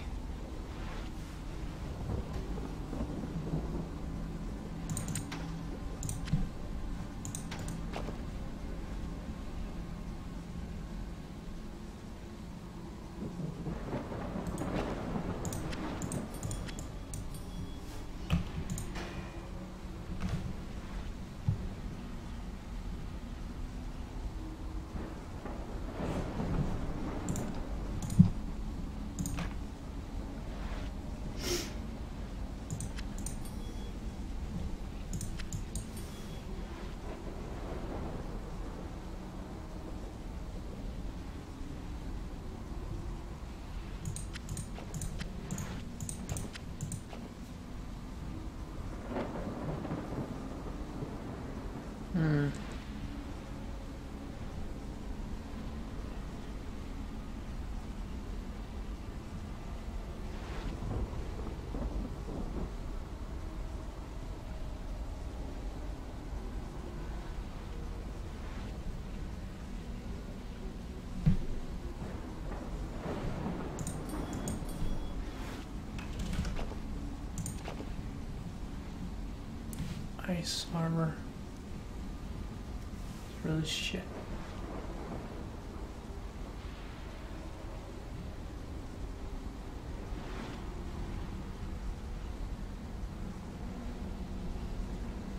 Ice armor. It's really shit.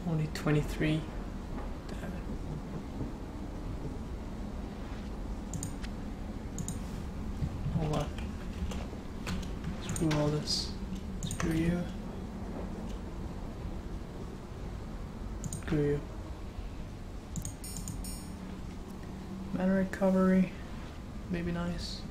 Only 23. Damn it. Hold on. Screw all this. Screw you. Mana recovery, maybe nice.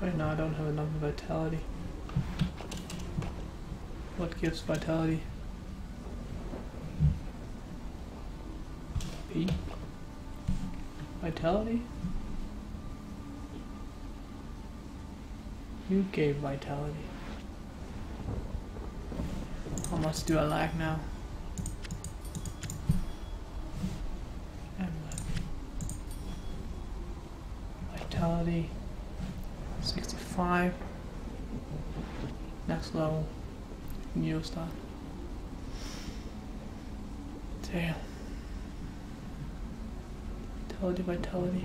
Right now I don't have enough vitality. What gives vitality? P? Vitality? You gave vitality. How much do I lack now? I'm lacking. Vitality. 65. Next level. New start. Damn. Vitality.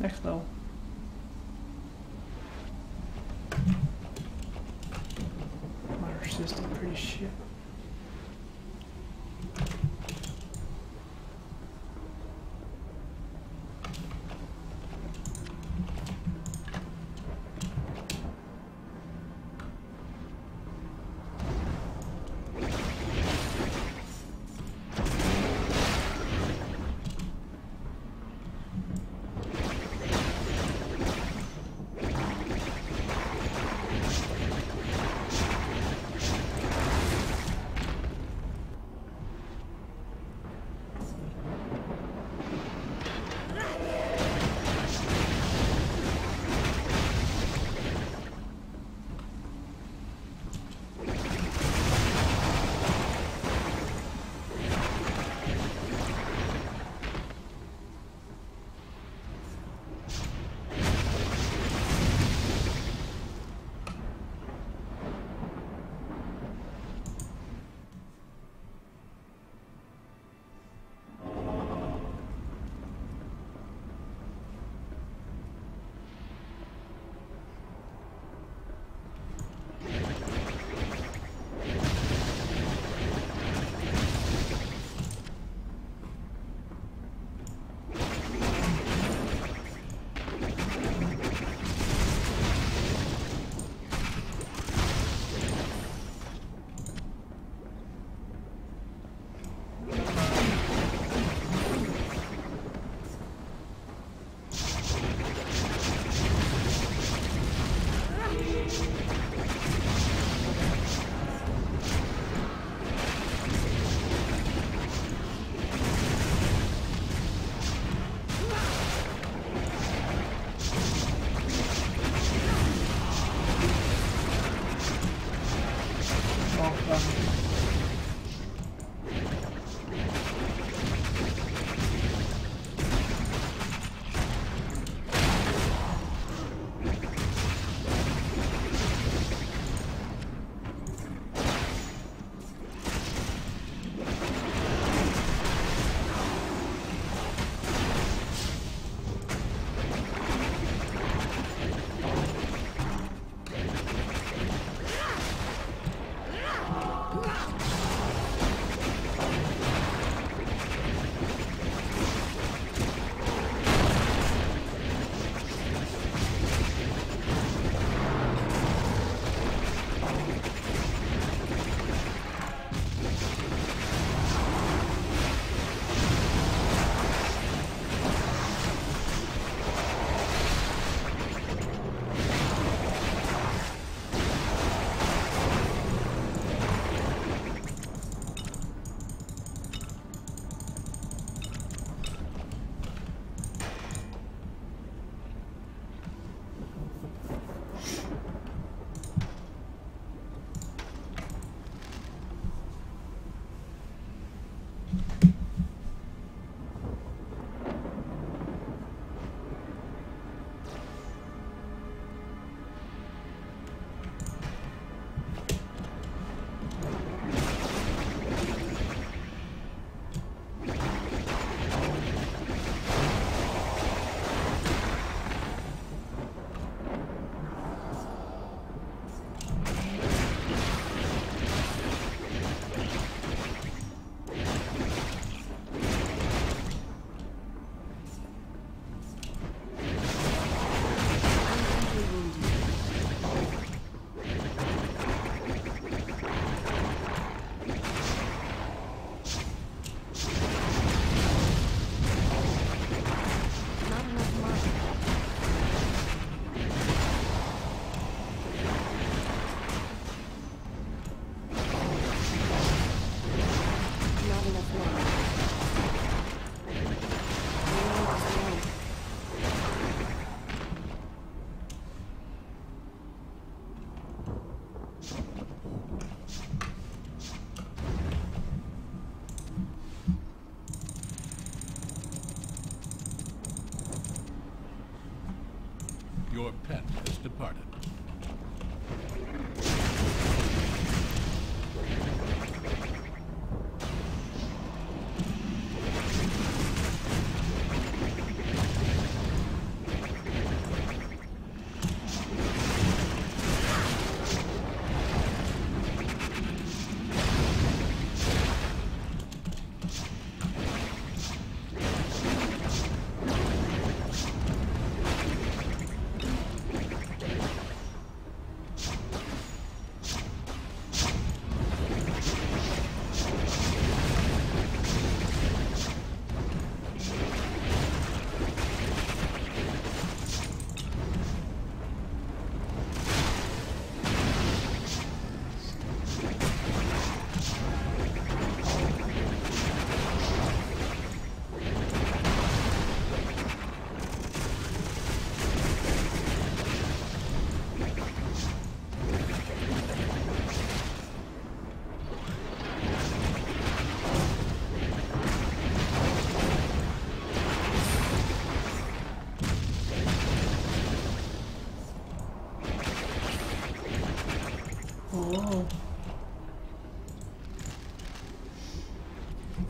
Next level. My resistance is pretty shit. Your pet has departed.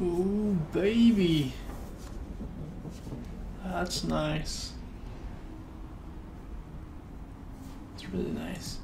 Ooh, baby. That's nice. It's really nice.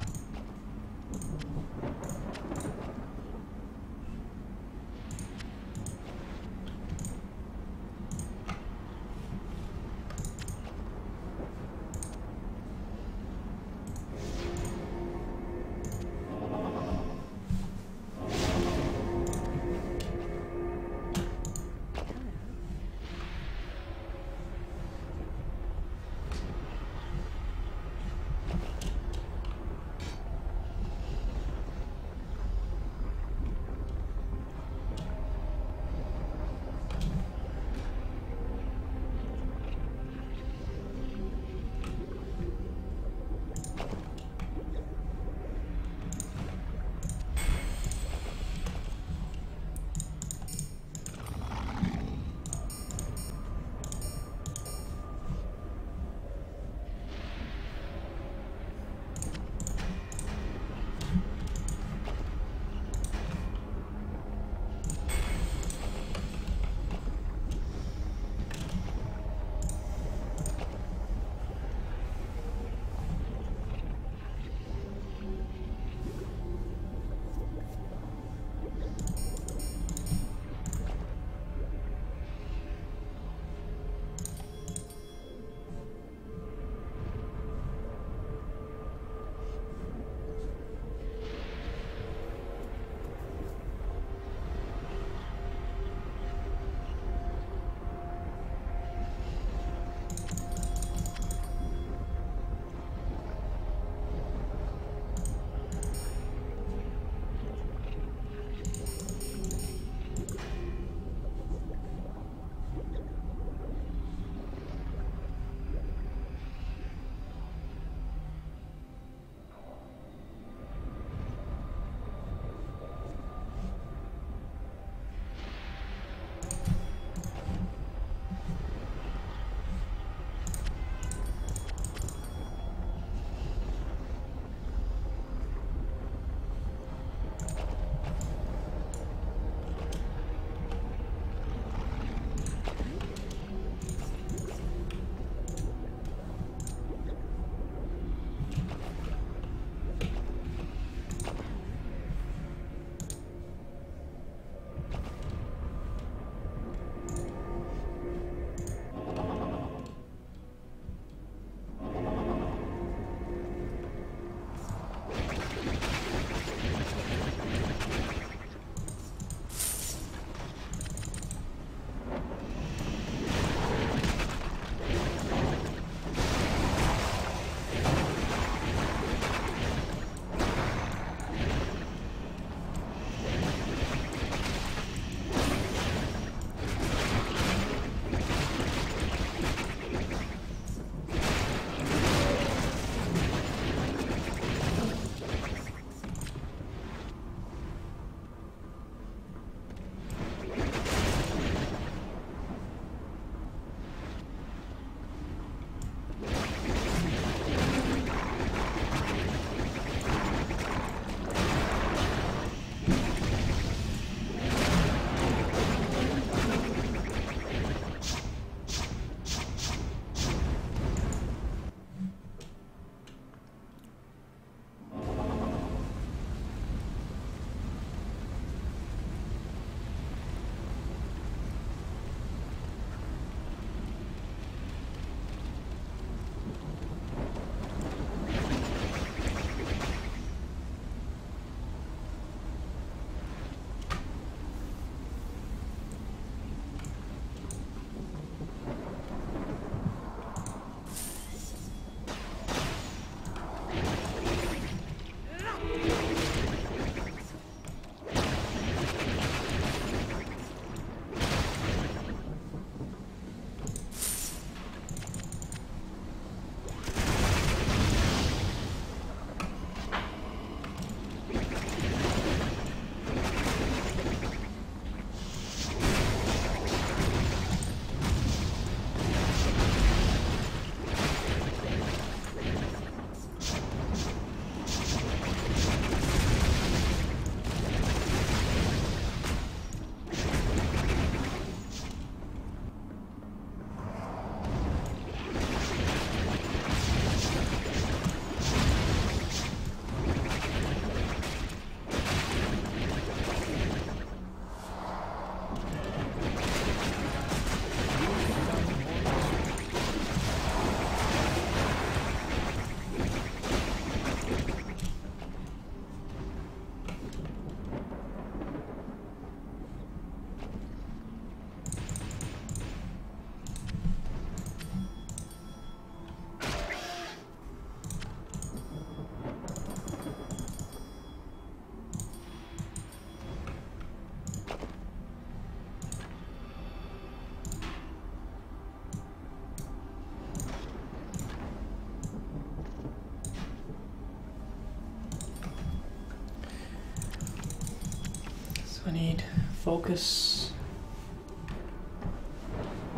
I need focus.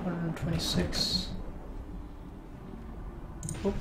126. Oop.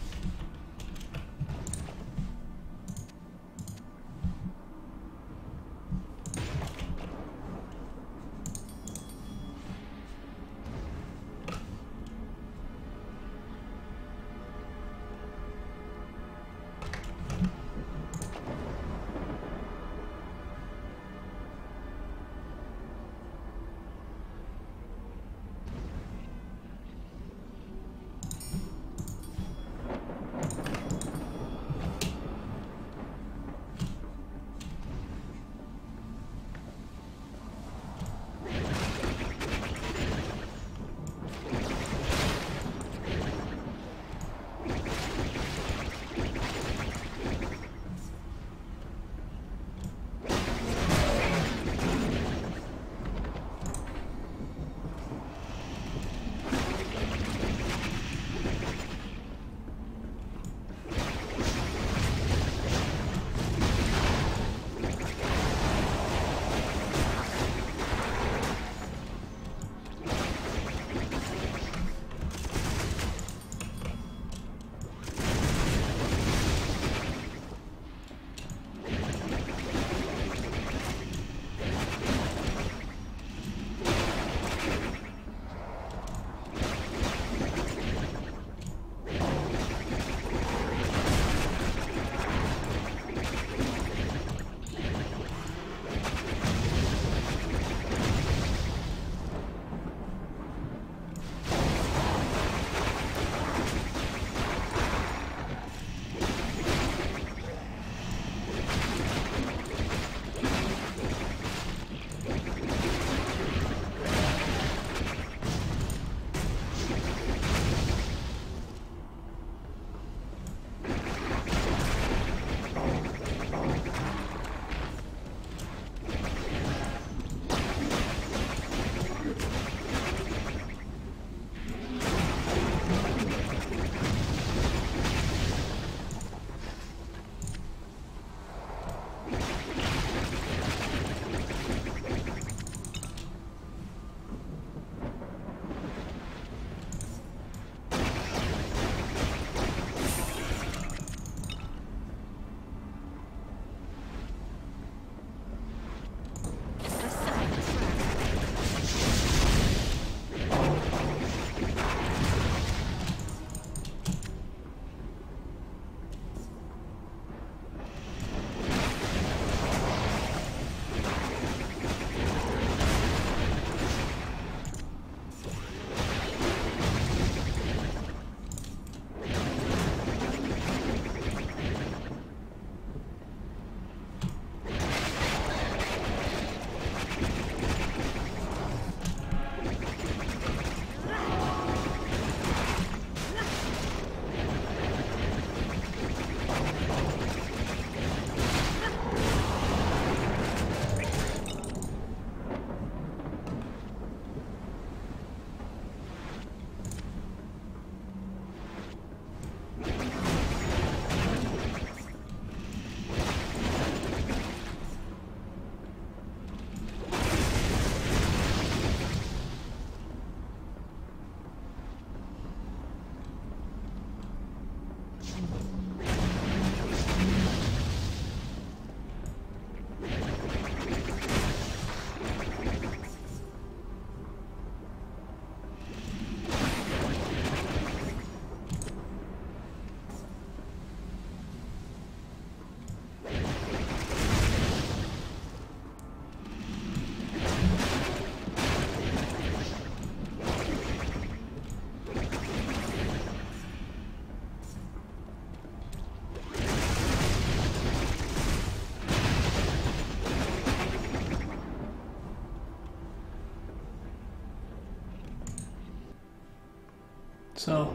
So,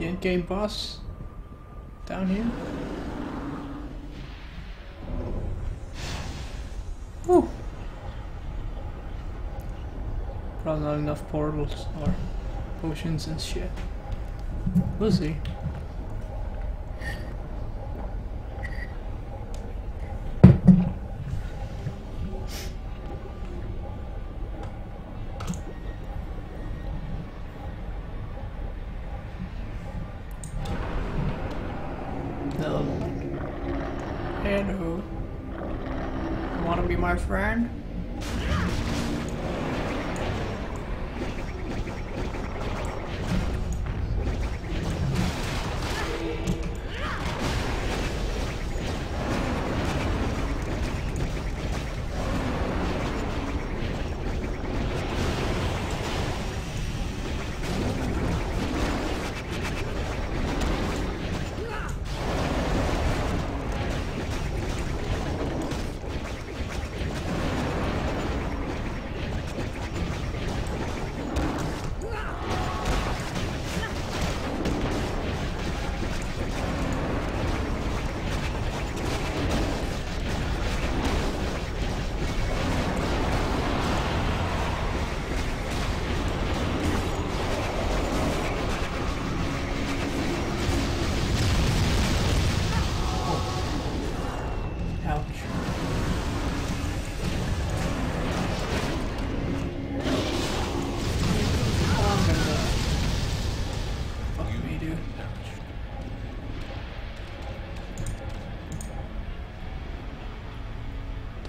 the end game boss down here. Woo! Probably not enough portals or potions and shit. We'll see. my friend.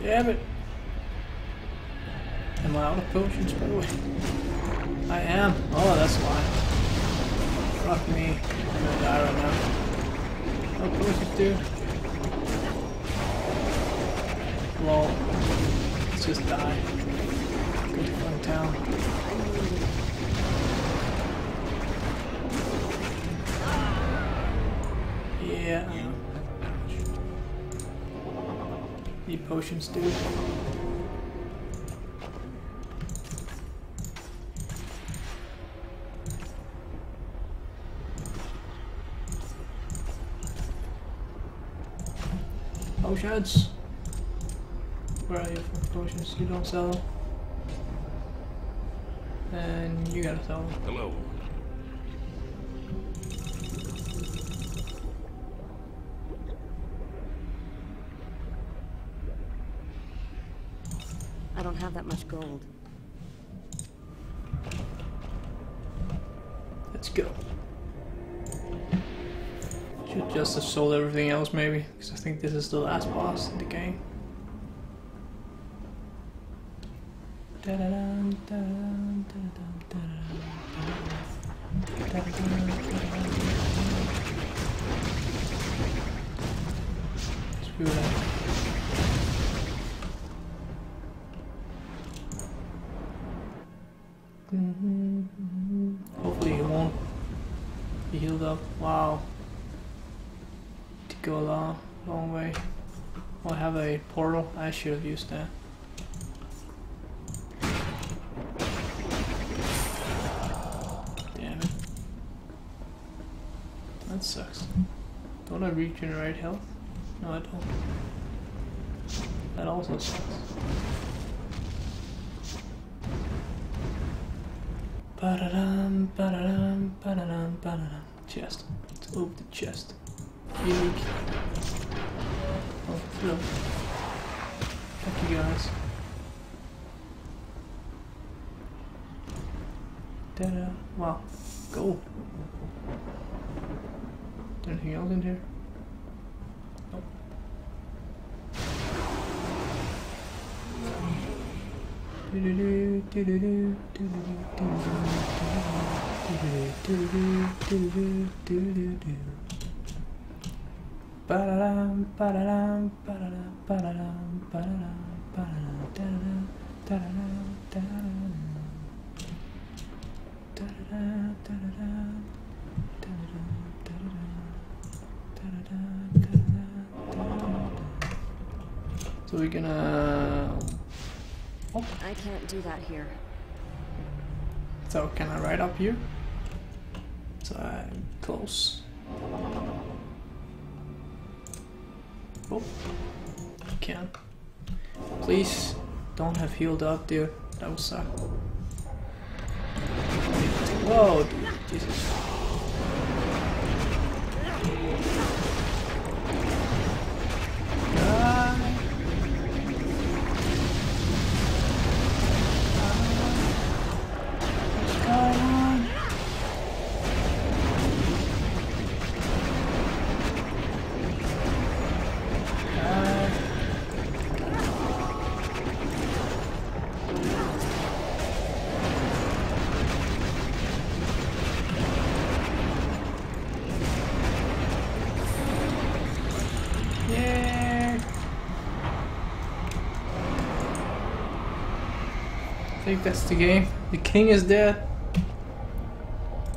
Damn it! Am I out of potions, by the way? I am. Oh, that's why. Fuck me. I'm gonna die right now. No potions, dude. Lol. Let's just die. Go to fun town. Need potions, dude. Potions? Where are you for potions? You don't sell them. And you gotta sell them. Hello. I don't have that much gold. Let's go. Should just have sold everything else maybe, because I think this is the last boss in the game. Screw that. Hopefully he won't be healed up. Wow. To go a long way. Oh, I have a portal. I should have used that. Damn it. That sucks. Don't I regenerate health? No, I don't. That also sucks. Ba-da-dum, ba-da-dum, ba-da-dum, ba-da-dum. Chest. Let's open the chest. Unique. Oh, no. Fuck you guys. Da-da. Wow. Gold. Is there anything else in here? Nope. So we're gonna... Oh. I can't do that here. So can I ride up here? So I'm close. Oh, I can. Please don't have healed up, dude. That would suck. Whoa, dude. Jesus. think that's the game. The king is dead.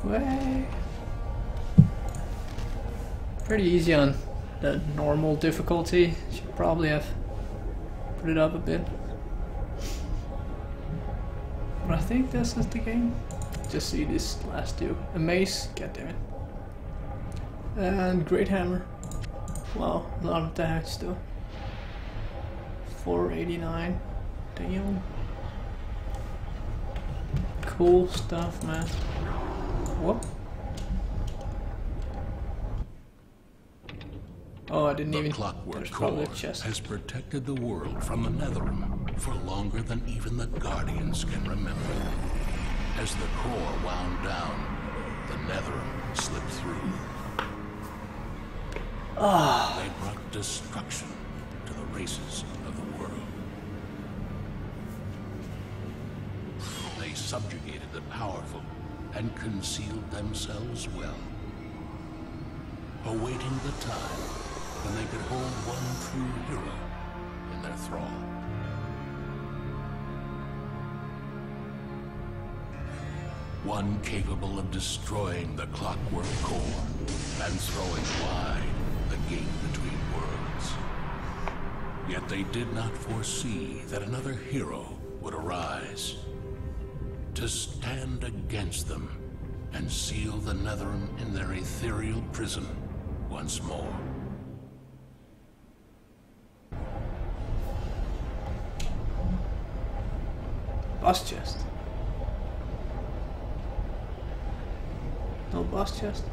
Way. Pretty easy on the normal difficulty. Should probably have put it up a bit. But I think this is the game. Just see this last two. A mace. God damn it. And great hammer. Wow, a lot of damage still. 489. Damn. Cool stuff, man. What? Oh, I didn't even. The clockwork core has protected the world from the Netherrim for longer than even the Guardians can remember. As the core wound down, the Netherrim slipped through. Ah! They brought destruction to the races of the world. They subjugated the powerful and concealed themselves well, awaiting the time when they could hold one true hero in their thrall. One capable of destroying the clockwork core and throwing wide the gate between worlds. Yet they did not foresee that another hero would arise, to stand against them and seal the Netherrim in their ethereal prison once more. Boss chest. No boss chest.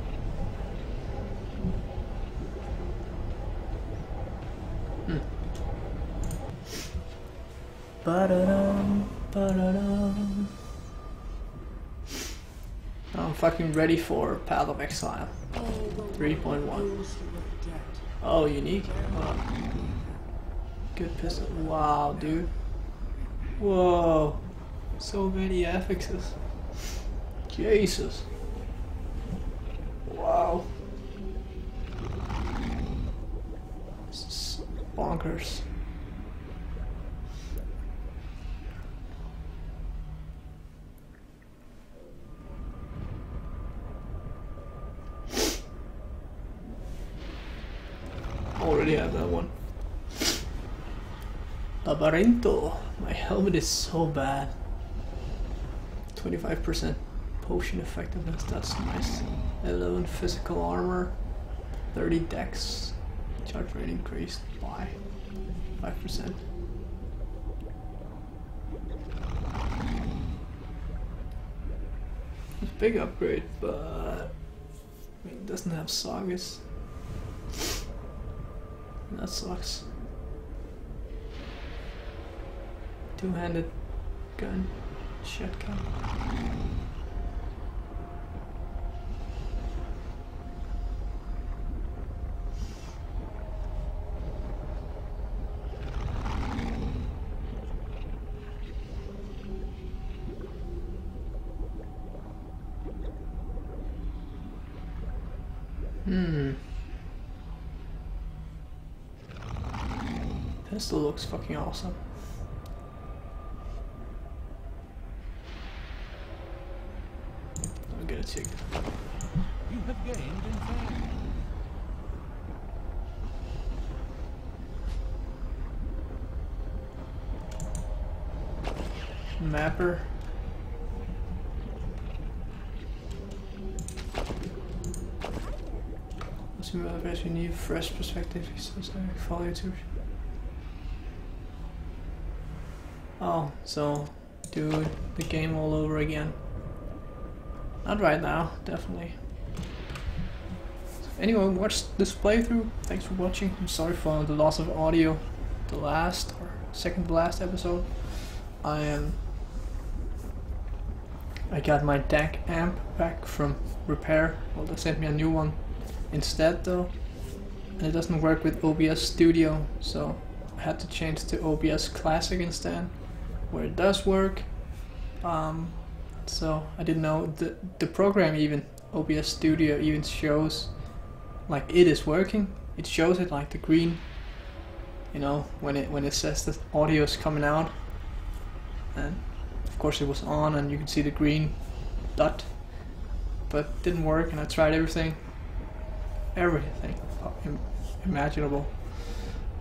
Ba-da-dum, ba-da-dum. I'm fucking ready for Path of Exile 3.1. Oh, unique. Wow. Good pistol. Wow, dude. Whoa. So many affixes. Jesus. Wow. This is bonkers. Already have that one. Labarinto. My helmet is so bad. 25% potion effectiveness, that's nice. 11 physical armor, 30 dex, charge rate increased by 5%. It's a big upgrade, but I mean, it doesn't have sagas. That sucks. Two-handed gun, shotgun. Pistol looks fucking awesome. I'm gonna check. You have gained in fame. Mapper. Let's move up as we need fresh perspective. He's so sorry. Follow you to. Oh, so do the game all over again. Not right now, definitely. So anyway, watch this playthrough. Thanks for watching. I'm sorry for the loss of audio. The last or second to last episode. I got my DAC amp back from repair. Well, they sent me a new one instead though. And it doesn't work with OBS Studio, so I had to change to OBS Classic instead, where it does work. So I didn't know the program, even OBS Studio, even shows like it is working. It shows it like the green, you know, when it says that audio is coming out. And of course it was on and you could see the green dot, but it didn't work, and I tried everything imaginable.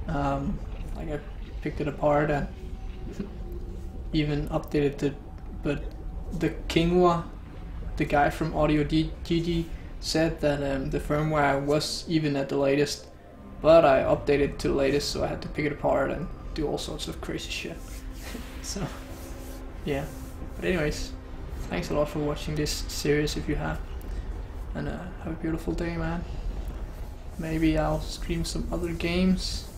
Like I picked it apart and even updated it, but the Kingwa, the guy from Audio GG, said that the firmware was even at the latest, but I updated to the latest, so I had to pick it apart and do all sorts of crazy shit. So yeah, but anyways, thanks a lot for watching this series if you have, and have a beautiful day, man. Maybe I'll stream some other games.